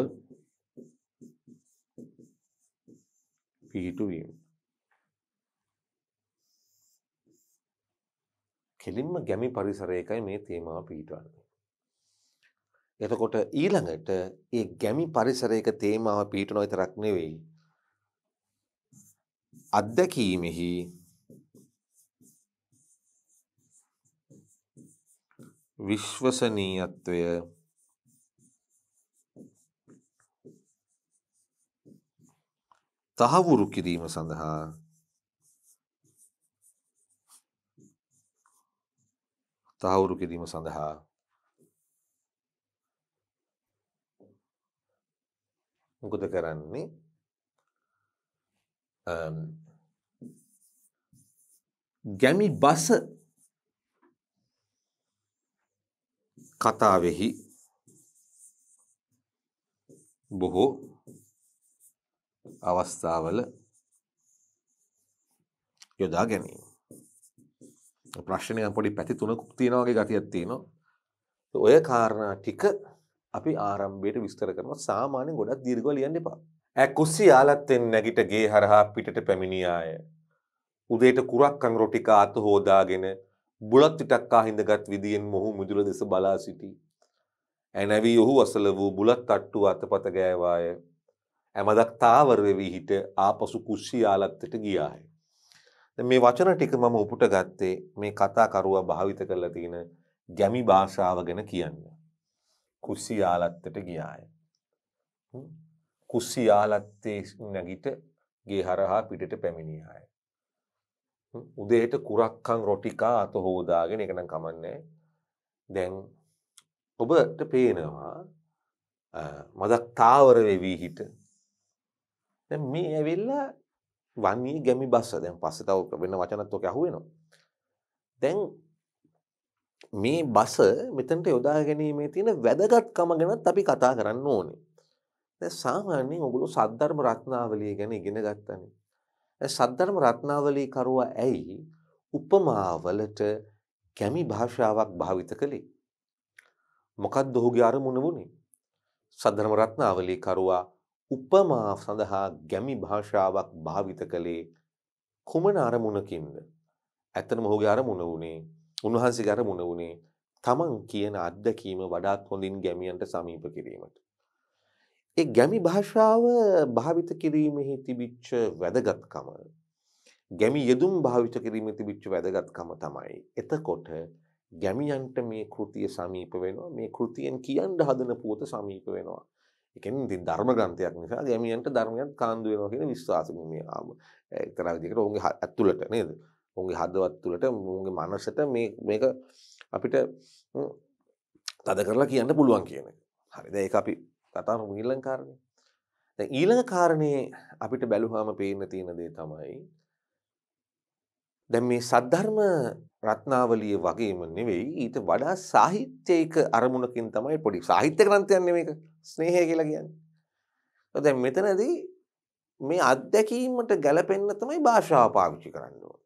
පිහිටුවීම. කෙලින්ම ගැමි පරිසරයකයි මේ තේමාව පිහිටවන්නේ. එතකොට ඊළඟට ඒ ගැමි පරිසරයක තේමාව පිහිටන විතරක් නෙවෙයි, අත්දැකීමෙහි විශ්වසනීයත්වය තහවුරු කිරීම සඳහා තහවුරු කිරීම සඳහා මොකද කරන්නේ? ගැමි බස කතාවෙහි බොහෝ අවස්ථාවල යොදා ගැනීම. ප්‍රශ්නය පොඩි පැති තුනක් තියෙනවා වගේ ගතියක් තියෙනවා. ඔය කාරණා ටික අපි ආරම්භයට විස්තර කරනවා. සාමාන්‍යයෙන් ගොඩක් දීර්ඝව ලියන්න එපා. ඈ කුස්සිය යාලත්තෙන් නැගිට ගේ හරහා පිටට පැමිණියාය. උදේට කුරක් අඟුරු ටික අත හොදාගෙන බුලත් ටිකක් අහිඳගත් විදියෙන් මොහු මුදුල දෙස බලා සිටි. ඇනවි ඔහු අසල වූ බුලත් තට්ටුව අතපත ගෑවාය. ඇමදක් තාවර වෙවි හිට ආපසු කුස්සිය යාලත්තට ගියාය. මේ වචන ටික මම උපුට ගත්තේ මේ කතාකරුවා භාවිත කරලා තියෙන ගැමි භාෂාව ගැන කියන්න. කුස්සිය යාලත්තට ගියාය. කුස්සිය යාලත්තේ නැගිට ගේ හරහා පිටට පැමිණියාය. උදේට කුරක්කන් රොටිකා අත හොදාගෙන, ඒක නම් කමන්නේ. දැන් ඔබට පේනවා මදක් තාවර වෙවි හිට. දැන් මේ ඇවිල්ලා වන්නේ ගැමි බස. දැන් පස්සේ තව වෙන වචනත් ඔක අහුවෙනවා. දැන් මේ බස මෙතනට යොදා ගැනීමේ තියෙන වැදගත්කම ගැනත් අපි කතා කරන්න ඕනේ. දැන් සාමාන්‍යයෙන් ඔගොල්ලෝ සද්ධර්ම රත්නාවලිය ගැන ඉගෙන ගන්නනේ. දැන් සද්ධර්ම රත්නාවලිය කරුවා ඇයි උපමාවලට ගැමි භාෂාවක් භාවිත කළේ? මොකක්ද ඔහුගේ අරමුණ වුනේ? සද්ධර්ම රත්නාවලිය කරුවා උපමා සඳහා ගැමි භාෂාවක් භාවිත කළේ කුමන අරමුණකින්ද? ඇත්තටම ඔහුගේ අරමුණ වුණේ, උන්වහන්සේගේ අරමුණ වුණේ තමන් කියන අත්දැකීම වඩාත් හොඳින් ගැමියන්ට සමීප කිරීමට. ඒ ගැමි භාෂාව භාවිත කිරීමෙහි තිබිච්ච වැදගත්කම, ගැමි යෙදුම් භාවිත කිරීමෙහි තිබිච්ච වැදගත්කම තමයි. එතකොට ගැමියන්ට මේ කෘතිය සමීප වෙනවා, මේ කෘතියෙන් කියන්න හදන පුවත සමීප වෙනවා. එකෙන් දී ධර්ම ග්‍රන්ථයක් නිසා ගැමියන්ට ධර්මයක් කාන්දු වෙනවා කියන විශ්වාසය මේ එක්තරා විදිහකට ඔවුන්ගේ ඇතුළට නේද? ඔවුන්ගේ හදවත් තුළට, ඔවුන්ගේ මනසට මේ මේක අපිට තද කරලා කියන්න පුළුවන් කියන එක. හරි. දැන් ඒක අපි කතා කරමු ඊළඟ කාරණේ. දැන් ඊළඟ කාරණේ අපිට බැලුවාම පේන්න තියෙන දේ තමයි දැන් මේ සද්ධර්ම රත්නාවලිය වගේම නෙවෙයි, ඊට වඩා සාහිත්‍යයක අරමුණකින් තමයි පොඩි සාහිත්‍ය ග්‍රන්ථයක් නෙමෙයික ස්නේහය කියලා කියන්නේ. දැන් මෙතනදී මේ අත්දැකීමට ගැලපෙන්න තමයි භාෂාව පාවිච්චි කරන්න ඕනේ.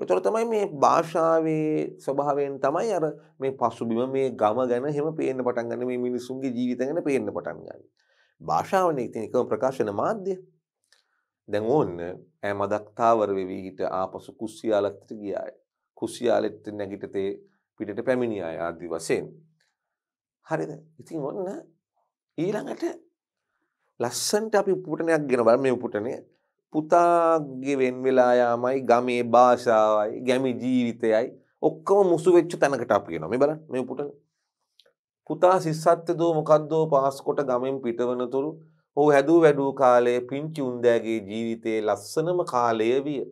ඒතර තමයි මේ භාෂාවේ ස්වභාවයෙන් තමයි අර මේ පසුබිම, මේ ගම ගැන හැම පේන්න පටන් ගන්න, මේ මිනිසුන්ගේ ජීවිත ගැන පේන්න පටන් ගන්න. භාෂාවනේ ඉතින් එකම ප්‍රකාශන මාධ්‍ය. දැන් ඕන්න ඈ මදක් තාවර වෙවි හිට ආපසු කුස්සිය යාලත්තට ගියාය. කුස්සිය යාලෙත් නැගිට තේ පිටට පැමිණියාය ආදි වශයෙන්. හරිද? ඉතින් ඕන්න ඊළඟට ලස්සන්ට අපි උපුටනයක් ගෙන බලමු. මේ උපුටනේ පුතාගේ වෙන් වෙලා යාමයි, ගමේ භාෂාවයි, ගැමි ජීවිතයයි ඔක්කොම මුසු වෙච්ච තැනකට අපි යනවා. මේ බලන්න මේ උපුටනේ. පුතා සිස්සත් දෝ මොකද්දෝ පාස්කොට ගමෙන් පිටවනතුරු ඔහු හැදූ වැඩූ කාලයේ පින්චි උන්දෑගේ ජීවිතයේ ලස්සනම කාලය විය.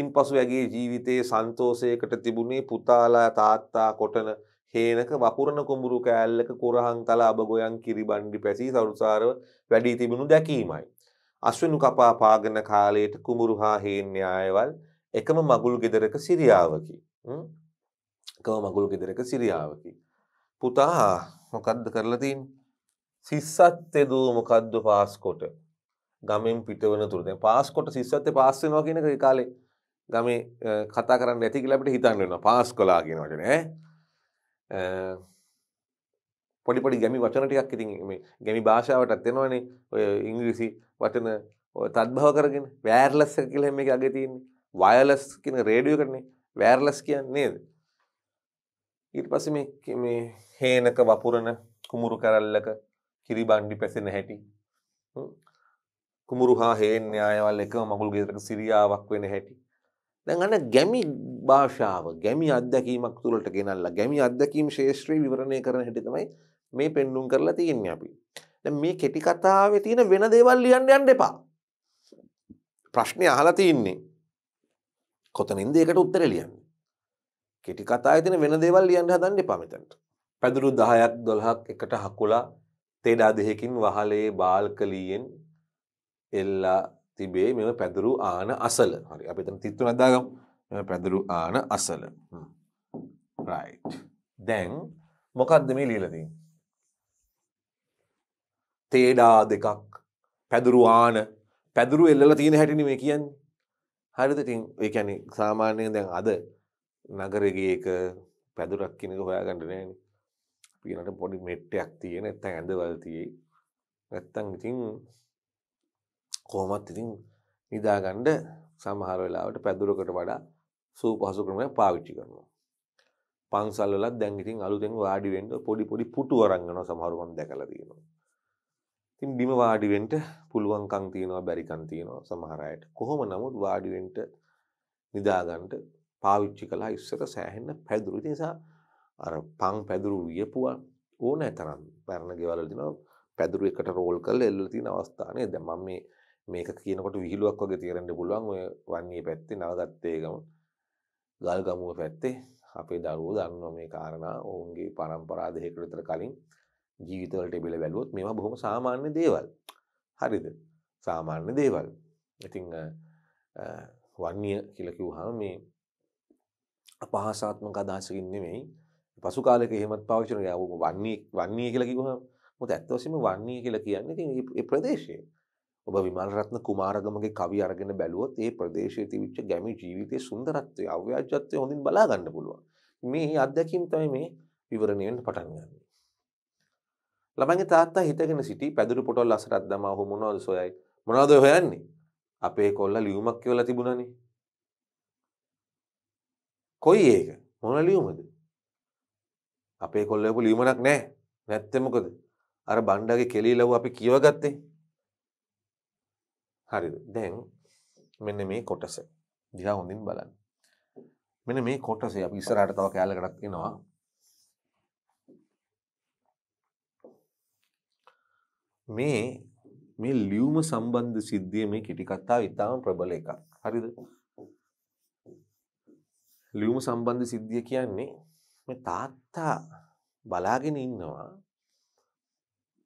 ඉන්පසු ඇගේ ජීවිතයේ සන්තෝෂයකට තිබුණේ පුතාලා තාත්තා කොටන හේනක වපුරන කුඹුරු කෑල්ලක කුරහන් තල අබ ගොයන් කිරිබණ්ඩි පැසී සරුසාරව වැඩි තිබුණු දැකීමයි. අශ්විනු කපා පාගන කාලයට කුඹුරු හා හේන් න්‍යායවල් එකම මගුල් ගෙදරක සිරියාවකි. එකම මගුල් ගෙදරක සිරියාවකි. පුතා මොකද්ද කරලා තියෙන්නේ? සිස්සත් එදුව මොකද්ද පාස්කොට ගමෙන් පිටවන තුරු දැන් පාස්කොට සිස්සත් පාස් වෙනවා කියන එක ඒ කාලේ ගමේ කතා කරන්න ඇති කියලා අපිට හිතන්න වෙනවා පාස් කොලා කියන වචනේ ඈ පොඩි පොඩි ගැමි වචන ටිකක් ඉතින් මේ ගැමි භාෂාවටත් එනවනේ ඔය ඉංග්‍රීසි වචන ඔය තත්භව කරගෙන වයර්ලස් එක කියලා මේකේ අගේ තියෙන්නේ වයර්ලස් කියන රේඩියෝ එකනේ වයර්ලස් කියන්නේ නේද ඊට පස්සේ මේ මේ හේනක වපුරන කුමුරු කරල්ලක kiri bandi pesen heti kumuruha hen nyayawal ekama magulu gedata siriyawak wen heti dan ana gemi bhashawa gemi addakimak tulata genalla gemi addakim sheshtre viwarane karana heti thamai me pennum karala tiyenne api dan me keti kathawe tiyena wena dewal liyanne yanne epa prashne ahala tiyenne kotaninde ekata uttare liyanne keti kathawe tiyena wena dewal liyanne hadanne epa metanta paduru දහයක් දොළහක් ekata hakula Teda dehekin wahale balkaliyen ella tibe mema peduru ana asala. Hari api tan tituna dagam mema peduru ana asala. Hmm. Right. Then mokadda me liyala thiyen. Teda dekak peduru ana peduru ellala thiyena hati ne me kiyanne. Harida thin e kiyanne samaanen den ada nagareyeka pedurak kiyana එක hoyaganna nene. Piyanata podi mettyak tiyena නැත්නම් ඇඳවල තියෙයි නැත්නම් ඉතින් කොහොමත් ඉතින් නිදාගන්න සමහර වෙලාවට පැදුරකට වඩා සූපහසු ක්‍රමයක් පාවිච්චි කරනවා පන්සල් වලත් දැන් ඉතින් අලුතෙන් වාඩි වෙන්න පොඩි පොඩි පුටු අරන් යනවා සමහරව මම දැකලා තියෙනවා ඉතින් බිම වාඩි වෙන්න පුළුවන්කම් තියෙනවා බැරිකම් තියෙනවා සමහර අයට කොහොම නමුත් වාඩි වෙන්න නිදාගන්න පාවිච්චි කළා ඉස්සර සෑහෙන පැදුරු ඉතින් සා අර පං පැදුරු වියපුවා ඕනෑ තරම් පරණ ගෙවල් වල දිනවා පැදුරු එකට රෝල් කරලා එල්ලලා තියෙන අවස්ථා නේද දැන් මම මේ මේක කියනකොට විහිළුවක් වගේ තේරෙන්න පුළුවන් ඔය වන්නේ පැත්තේ නවගත්තේ ගම ගල්ගමුව පැත්තේ අපේ දරුවෝ දන්නවා මේ කාරණා ඔවුන්ගේ පරම්පරා දෙකකට විතර කලින් ජීවිතවලට බෙල බැලුවොත් මේවා බොහොම සාමාන්‍ය දේවල් හරිද සාමාන්‍ය දේවල් ඉතින් වන්නේ කියලා කිව්වහම මේ අපහාසාත්මක අදහසකින් නෙමෙයි පසු කාලයක එහෙමත් පාවිච්චි කරනවා ඔබ වන්නේ වන්නේ කියලා කිව්වහම මොකද ඇත්ත වශයෙන්ම වන්නේ කියලා කියන්නේ ඉතින් මේ ප්‍රදේශයේ ඔබ විමල්රත්න කුමාරගමගේ කවි අරගෙන බැලුවොත් මේ ප්‍රදේශයේ තිබිච්ච ගැමි ජීවිතයේ සුන්දරත්වය අව්‍යාජ්‍යත්වය හොඳින් බලා ගන්න පුළුවන් මේ අත්දැකීම් තමයි මේ විවරණය වෙන්න පටන් ගන්න. ළමගේ තාත්තා හිටගෙන සිටි පැදුරු පොටවල් අසරත් දමා ඔහු මොනවද සොයයි මොනවද හොයන්නේ අපේ කොල්ලා ලියුමක් කියවලා තිබුණානේ කොයි ඒක මොන ලියුමද අපේ කොල්ලෝ ලියුමක් නැහැ. නැත්තේ මොකද? අර බණ්ඩාගේ කෙලිය ලව්ව අපි කියවගත්තේ. හරිද? දැන් මෙන්න මේ කොටස. දිහා හොඳින් බලන්න. මෙන්න මේ කොටසේ අපි ඉස්සරහට තව කැලලකටක් එනවා. මේ මේ ලියුම සම්බන්ධ සිද්ධිය මේ කෙටි කතාව ඉතාම ප්‍රබල එකක්. හරිද? ලියුම සම්බන්ධ සිද්ධිය කියන්නේ තාත්තා බලාගෙන ඉන්නවා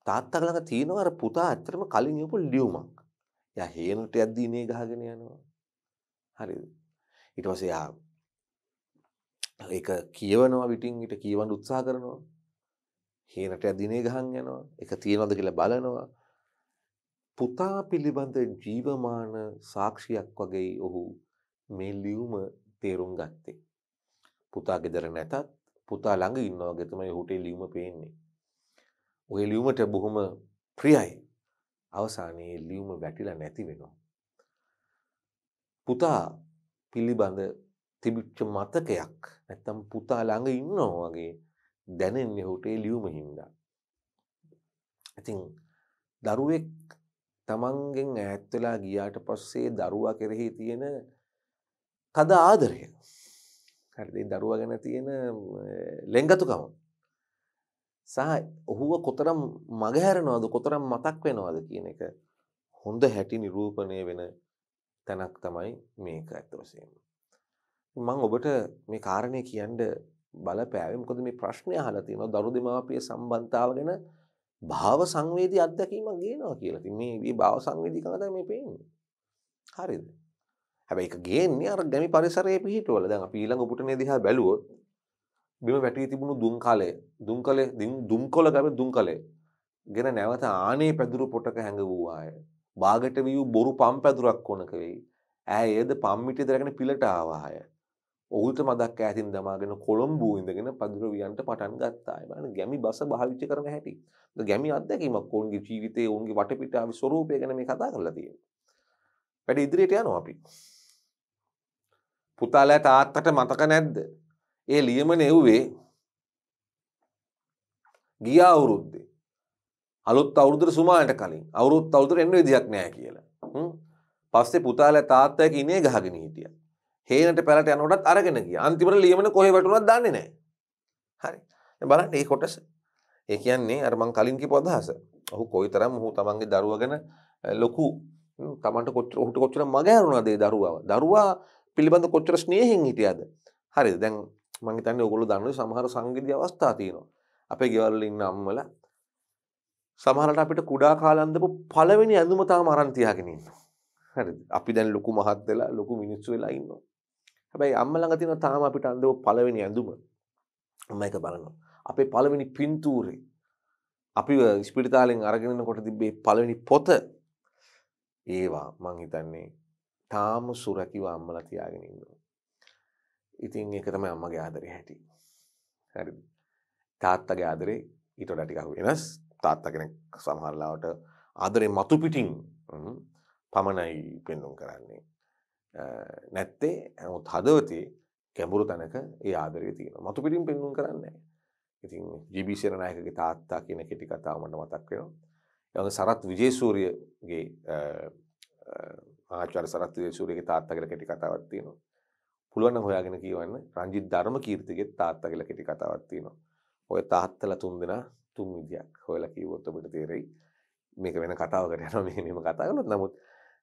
තාත්තා ළඟ තියෙනවා අර පුතා ඇත්තටම කලින් ලියපු ලියුමක්. එයා හේනට යද්දී ඉනේ ගහගෙන යනවා. හරිද? ඊට පස්සේ එයා ඒක කියවනවා පිටින් ඊට කියවන්න උත්සාහ කරනවා. හේනට යද්දී ඉනේ ගහන් යනවා. ඒක තියනවද කියලා බලනවා. පුතා පිළිබඳ ජීවමාන සාක්ෂියක් වගේ ඔහු මේ ලියුම තේරුම් ගත්තේ. පුතා ගෙදර නැතත් පුතා ළඟ ඉන්නවා වගේ තමයි හොටේ ලියුම පේන්නේ. ඔය ලියුමට බොහොම ප්‍රියයි. අවසානයේ ලියුම වැටිලා නැති වෙනවා. පුතා පිළිබඳ තිබිච්ච මතකයක් නැත්තම් පුතා ළඟ ඉන්නවා වගේ දැනෙන්නේ හොටේ ලියුම හින්දා. ඉතින් දරුවෙක් Tamangen ඈත් වෙලා ගියාට පස්සේ දරුවා කෙරෙහි තියෙන තද ආදරය හරිද ඒ දරුවා ගැන තියෙන ලෙන්ගතුකම සහ ඔහුව කොතරම් මගහැරනවද කොතරම් මතක් වෙනවද කියන එක හොඳ හැටි නිරූපණය වෙන තැනක් තමයි මේක අත වශයෙන්ම මම ඔබට මේ කාරණේ කියන්න බලපෑවේ මොකද මේ ප්‍රශ්නේ අහලා තියෙනවා දරු දෙමාපිය සම්බන්ධතාව ගැන භාව සංවේදී අත්දැකීමක් ගේනවා කියලා. ඉතින් මේ මේ භාව සංවේදීකම තමයි මේ පේන්නේ. හරිද? හැබැයි ඒක ගේන්නේ අර ගැමි පරිසරයේ පිහිටවල. දැන් අපි ඊළඟ උපුටනේ දිහා බැලුවොත් බිම වැටී තිබුණු දුම්කලය, දුම්කලේ, දුම්කොළ ගැම දුම්කලේ ගෙන නැවත ආනේ පැදුරු පොටක හැඟවූ ආය. බාගට වියූ බොරු පම් පැදුරක් කොනක වෙයි. ඈ එයද පම් මිටි දරගෙන පිලට ආවාය. ඔහුට මදක් ඈතින් දමාගෙන කොළඹුව ඉඳගෙන පැදුර වියන්ට පටන් ගත්තාය. බලන්න ගැමි බස භාවිත කරන හැටි. ගැමි අත්දැකීමක් ඔවුන්ගේ ජීවිතයේ ඔවුන්ගේ වටපිටාවේ ස්වරූපය ගැන මේ කතා කරලා තියෙනවා. වැඩි ඉදිරියට යනවා අපි. පුතාලා තාත්තට මතක නැද්ද? ඒ ලියමන එව්වේ ගිය අවුරුද්දේ අලුත් අවුරුද්දේ සුමානට කලින් අවුරුද්ද අවුරුද්දේ එන්න විදියක් නැහැ කියලා. හ්ම්. පස්සේ පුතාලා තාත්තා කිනේ ගහගෙන හිටියා. හේනට පැලට යනකොටත් අරගෙන ගියා. අන්තිමට ලියමන කොහෙ වැටුණාද දන්නේ නැහැ. හරි. දැන් බලන්න මේ කොටස. ඒ කියන්නේ අර මං කලින් කියපු අදහස. ඔහු කොයිතරම් ඔහු තමන්ගේ දරුවා ගැන ලොකු තමන්ට කොච්චර ඔහුට කොච්චර මග ඇරුණාද ඒ දරුවාව. දරුවා පිළිබඳ කොච්චර ස්නේහෙන් හිටියද. හරිද? දැන් මං හිතන්නේ ඔයගොල්ලෝ දන්නේ සමහර සංගීතී අවස්ථා තියෙනවා. අපේ ගෙවල් වල ඉන්න අම්මල සමහරවිට අපිට කුඩා කාලන්දපු පළවෙනි ඇඳුම තාම අරන් තියාගෙන ඉන්නවා. හරිද? අපි දැන් ලොකු මහත් වෙලා ලොකු මිනිස්සු වෙලා ඉන්නවා. හැබැයි අම්ම ළඟ තියෙන තාම අපිට අඳපු පළවෙනි ඇඳුම. අම්මා එක බලනවා. අපේ පළවෙනි පින්තූරේ. අපි ස්පිරිතාලෙන් අරගෙන යනකොට තිබ්බේ පළවෙනි පොත. ඒවා මං හිතන්නේ තාම සුරකිව අම්මලා තියාගෙන ඉන්නවා. ඉතින් ඒක තමයි අම්මගේ ආදරේ හැටි. හරිද? තාත්තගේ ආදරේ ඊට වඩා ටිකක් වෙනස්. තාත්තා කෙනෙක් සමහර ලාවට ආදරේ මතු පිටින් පමණයි පෙන්වුම් කරන්නේ. නැත්තේ නමුත් හදවතේ ගැඹුරු තැනක ඒ ආදරේ තියෙනවා. මතු පිටින් පෙන්වුම් කරන්නේ. ඉතින් ජී බී සේනානායකගේ තාත්තා කියන කෙටි කතාව මට මතක් වෙනවා. ඒ වගේ සරත් විජේසූරියගේ ආචාර්ය සරත් විජේසූරියගේ තාත්තා කියලා කෙටි කතාවක් තියෙනවා. පුළුවන් නම් හොයාගෙන කියවන්න. රංජිත් ධර්මකීර්තිගේ තාත්තා කියලා කෙටි කතාවක් තියෙනවා. ඔය තාත්තලා තුන් දෙනා තුන් විදියක් හොයලා කිව්වොත් ඔබට තේරෙයි. මේක වෙන කතාවකට යනවා මේ මෙහෙම කතා කරනොත්. නමුත්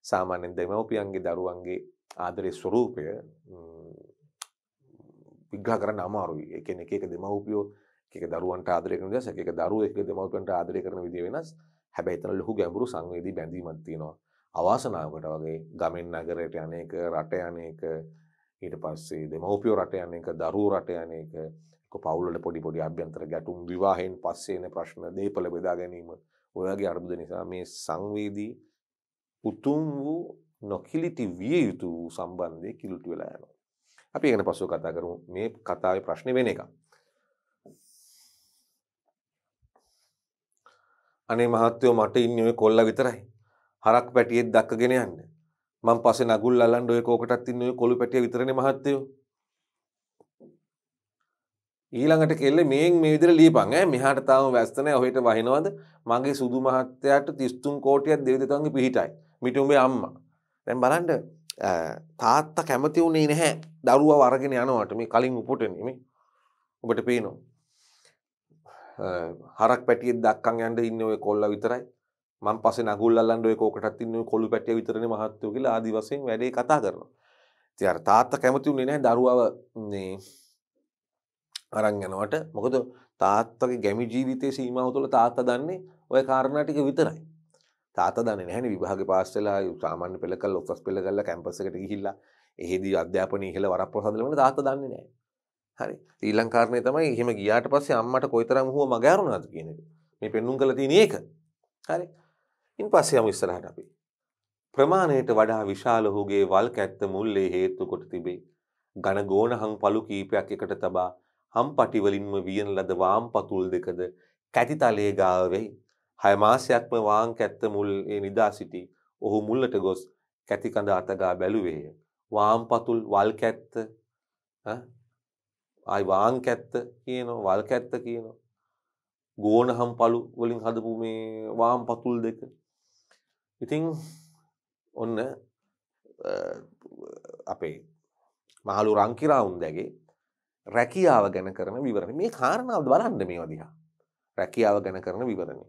සාමාන්‍යයෙන් දෙමව්පියන්ගේ දරුවන්ගේ ආදරේ ස්වરૂපය විග්‍රහ කරන්න අමාරුයි. ඒ කියන්නේ එක එක දෙමව්පියෝ එක එක දරුවන්ට ආදරය කරන විදිහ, එක එක දරුවෝ එක එක දෙමව්පියන්ට ආදරය කරන විදිහ වෙනස්. හැබැයි එතන ලොකු ගැඹුරු සංවේදී බැඳීමක් තියෙනවා. අවාසනාවකට වගේ ගමෙන් නගරයට අනේක රට අනේක ඊට පස්සේ දෙමව්පියෝ රට අනේක දරුවෝ රට අනේක පවුල් වල පොඩි පොඩි අභ්‍යන්තර ගැටුම් විවාහයෙන් පස්සේ එන ප්‍රශ්න දීපල බෙදා ගැනීම ඔයගේ අරුබුද නිසා මේ සංවේදී උතුම් වූ නොකිලිටි විය යුතු සම්බන්ධයේ කිලුටි වෙලා යනවා. අපි ඒක ගැන පස්සෙ කතා කරමු. මේ කතාවේ ප්‍රශ්නේ වෙන එකක්. අනේ මහත්තයෝ මට ඉන්නේ ඔය කොල්ලා විතරයි. හරක් පැටියෙක් දැක්කගෙන යන්න. මං පස්සේ නගුල් අල්ලන්න ඔය කෝකටත් ඉන්නේ ඔය කොළු පැටිය විතරනේ මහත්තයෝ. ඊළඟට කෙල්ල මේන් මේ විදිහට ලියපන් ඈ මෙහාට තාම වැස්ත නැහැ ඔහෙට වහිනවද මගේ සුදු මහත්තයාට තිස් තුන් කෝටියක් දෙවිදතුන්ගේ පිහිටයි මිටුඹේ අම්මා දැන් බලන්න තාත්තා කැමති වුණේ නැහැ දරුවව අරගෙන යනවට මේ කලින් උපුටනේ මේ ඔබට පේනවා හරක් පැටියෙක් දක්කන් යන්න ඉන්නේ ඔය කොල්ලා විතරයි මං පස්සේ නගුල් අල්ලන්න ඔය කෝකටත් ඉන්නේ ඔය කොළු පැටිය විතරනේ මහත්තයෝ කියලා ආදි වශයෙන් වැඩේ කතා කරනවා ඉතින් අර තාත්තා කැමති වුණේ නැහැ දරුවව මේ අරන් යනවට මොකද තාත්තගේ ගැමි ජීවිතයේ සීමාව තුළ තාත්තා දන්නේ ওই කාරණා ටික විතරයි. තාත්තා දන්නේ නැහැනේ විභාගේ පාස් වෙලා සාමාන්‍ය පෙළකල් ඔක්සස් පෙළකල්ලා කැම්පස් එකට ගිහිල්ලා එහෙදි අධ්‍යාපනය ඉහළ වරප්‍රසාද ලැබුණා තාත්තා දන්නේ නැහැ. හරි. ඊ ලංකාරණේ තමයි එහෙම ගියාට පස්සේ අම්මට කොයිතරම් හුව මග ඇරුණාද කියන එක. මේ පෙන්නුම් කරලා තියෙන එක. හරි. ඉන් පස්සේ යමු ඉස්සරහට අපි. ප්‍රමාණයට වඩා විශාල හුගේ වල් කැත්ත මුල්ලේ හේතු කොට තිබේ. ඝන ගෝණහන් පළු කීපයක් එකට තබා හම්පටි වලින්ම වියන ලද වාම් පතුල් දෙකද කැටි තලයේ ගාව වෙයි. හය මාසයක්ම වාම් කැත්ත මුල් ඒ නිදා සිටි. ඔහු මුල්ලට ගොස් කැටි කඳ අතගා බැලුවේය. වාම් පතුල් වල් කැත්ත ඈ ආයි වාම් කැත්ත කියනවා වල් කැත්ත කියනවා. ගෝණ හම්පලු වලින් හදපු මේ වාම් පතුල් දෙක. ඉතින් ඔන්න අපේ මහලු රංකිරාවුන් දැගේ රැකියාව ගැන කරන විවරණය. මේ කාරණාව බලන්න මේවා දිහා. රැකියාව ගැන කරන විවරණය.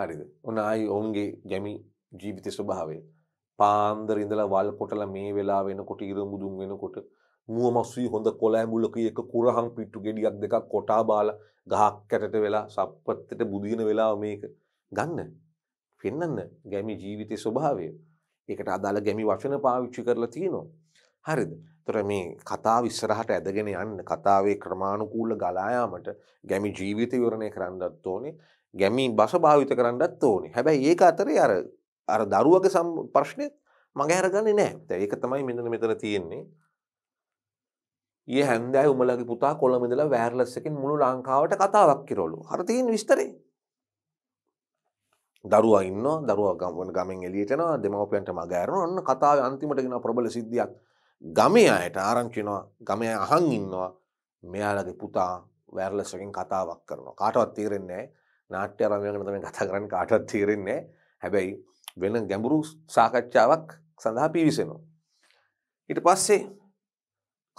හරිද? ඔන්න ආයි ඔවුන්ගේ ගැමි ජීවිත ස්වභාවය. පාන්දර ඉඳලා වල් කොටලා මේ වෙලාව වෙනකොට ඉරමුදුන් වෙනකොට මුව මස්සුයි හොඳ කොළ ඇඹුලක එක කුරහන් පිට්ටු ගෙඩියක් දෙකක් කොටා බාලා ගහක් කැටට වෙලා සප්පත්තට බුදින වෙලාව මේක ගන්න. පෙන්නන්න ගැමි ජීවිතයේ ස්වභාවය. ඒකට අදාළ ගැමි වචන පාවිච්චි කරලා තියෙනවා. හරිද? ඒතර මේ කතාව ඉස්සරහට ඇදගෙන යන්න කතාවේ ක්‍රමානුකූල ගලා යාමට ගැමි ජීවිත විවරණය කරන්නත් ඕනේ, ගැමි බස භාවිත කරන්නත් ඕනේ. හැබැයි ඒක අතරේ අර අර දරුවගේ ප්‍රශ්නේ මගහැරගන්නේ නැහැ. ඒක තමයි මෙන්න මෙතන තියෙන්නේ. ඊයේ හැන්දෑවේ උමලගේ පුතා කොළඹ ඉඳලා වයර්ලස් එකෙන් මුළු ලංකාවට කතාවක් කිරවලු. අර තියෙන විස්තරේ. දරුවා ඉන්නවා, දරුවා ගමෙන් ගමෙන් එළියට යනවා, දෙමව්පියන්ට මග ඇරනවා. ඔන්න කතාවේ අන්තිමට ගෙන ප්‍රබල සිද්ධියක්. ගමේ අයට ආරංචි වෙනවා, ගමේ අහන් ඉන්නවා මෙයාලගේ පුතා වයර්ලස් එකෙන් කතාවක් කරනවා. කාටවත් තේරෙන්නේ නැහැ. නාට්‍ය ආරම්භය ගැන තමයි කතා කරන්නේ, කාටවත් තේරෙන්නේ නැහැ. හැබැයි වෙන ගැඹුරු සාකච්ඡාවක් සඳහා පිවිසෙනවා. ඊට පස්සේ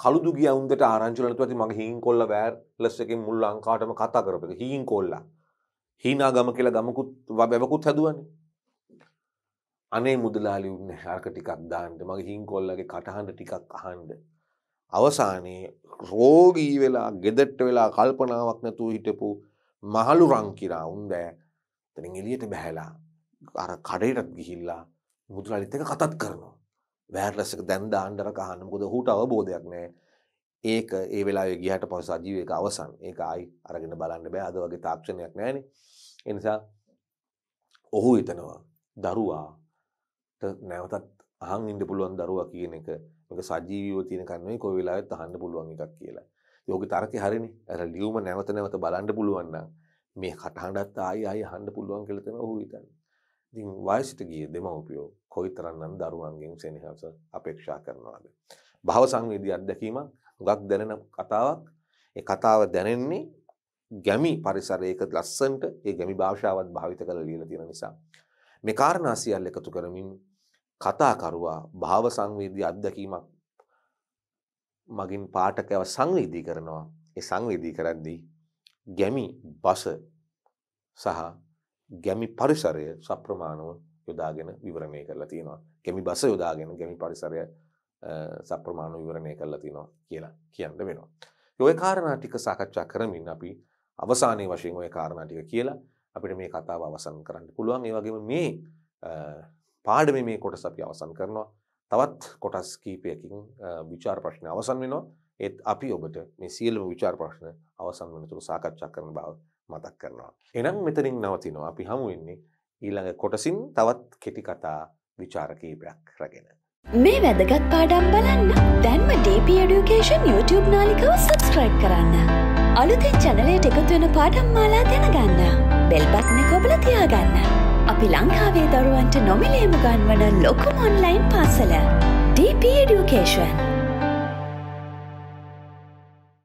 කළුදු ගියා උන්දට ආරංචි වලට ඇති මගේ හීන් කොල්ල වයර්ලස් එකෙන් මුළු ලංකාවටම කතා කරපේක. හීන් කොල්ලා හීනාගම කියලා ගමකුත් වැවකුත් හැදුවනේ. අනේ මුදලාලි උන්නේ හරක ටිකක් දාන්න, මගේ හින් කොල්ලගේ කටහඬ ටිකක් අහන්න. අවසානයේ රෝගී වෙලා ගෙදට්ට වෙලා කල්පනාවක් නැතුව හිටපු මහලු රංකිරා උන්දෑ එතනින් එළියට බහැලා අර කඩේට ගිහිල්ලා මුදලාලිත් එක්ක කතාත් කරනවා. වයර්ලස් එක දැන් දාන්න අර කහන්න, මොකද ඔහුට අවබෝධයක් නැහැ. ඒක ඒ වෙලාවේ ගියාට පස්සේ සජීවයක අවසන්. ඒක ආයි අරගෙන බලන්න බෑ. අද වගේ තාක්ෂණයක් නැහැනේ. ඒ නිසා ඔහු හිතනවා දරුවාට නැවතත් අහන් ඉන්න පුළුවන් දරුවා කියන එක මේක සජීවීව තියෙන කන්නේ කොයි වෙලාවෙත් අහන්න පුළුවන් එකක් කියලා. ඒකේ තර්කේ හරිනේ. අර ලියුම නැවත නැවත බලන්න පුළුවන් නම් මේ කටහඬත් ආයි ආයි අහන්න පුළුවන් කියලා තමයි ඔහු හිතන්නේ. ඉතින් වයසට ගිය දෙමව්පියෝ කොයිතරම්නම් දරුවන්ගෙන් සෙනෙහස අපේක්ෂා කරනවාද? භව සංවේදී අත්දැකීමක් ගක් දැනෙන කතාවක්. ඒ කතාව දැනෙන්නේ ගැමි පරිසරයක ලස්සන්ට ඒ ගැමි භාෂාවත් භාවිත කරලා ලියලා තියෙන නිසා. මේ කාරණා සියල්ල එකතු කරමින් කතාකරුවා භාව සංවේදී අත්දැකීමක් මගින් පාඨකයව සංවේදී කරනවා. ඒ සංවේදී කරද්දී ගැමි බස සහ ගැමි පරිසරය සප්‍රමාණව යොදාගෙන විවරණය කරලා තියෙනවා. ගැමි බස යොදාගෙන ගැමි පරිසරය සප්‍රමාණ විවරණය කරලා තිනවා කියලා කියන්න වෙනවා. ඔය කාරණා ටික සාකච්ඡා කරමින් අපි අවසානයේ වශයෙන් ඔය කාරණා ටික කියලා අපිට මේ කතාව අවසන් කරන්න පුළුවන්. ඒ වගේම මේ පාඩමේ මේ කොටස අපි අවසන් කරනවා. තවත් කොටස් කීපයකින් විචාර ප්‍රශ්න අවසන් වෙනවා. ඒත් අපි ඔබට මේ සියලුම විචාර ප්‍රශ්න අවසන් වෙනතුරු සාකච්ඡා කරන බව මතක් කරනවා. එහෙනම් මෙතනින් නවතිනවා. අපි හමු වෙන්නේ ඊළඟ කොටසින් තවත් කෙටි කතා විචාර කීපයක් රැගෙන. මේ වැදගත් පාඩම් බලන්න දැන්ම ඩී පී Education YouTube නාලිකාව subscribe කරන්න. අලුතෙන් channel එකට එකතු වෙන පාඩම් මාලා දැනගන්න. bell button එක ඔබලා තියාගන්න. අපි ලංකාවේ දරුවන්ට නොමිලේම ගන්වන ලොකුම online පාසල ඩී පී Education.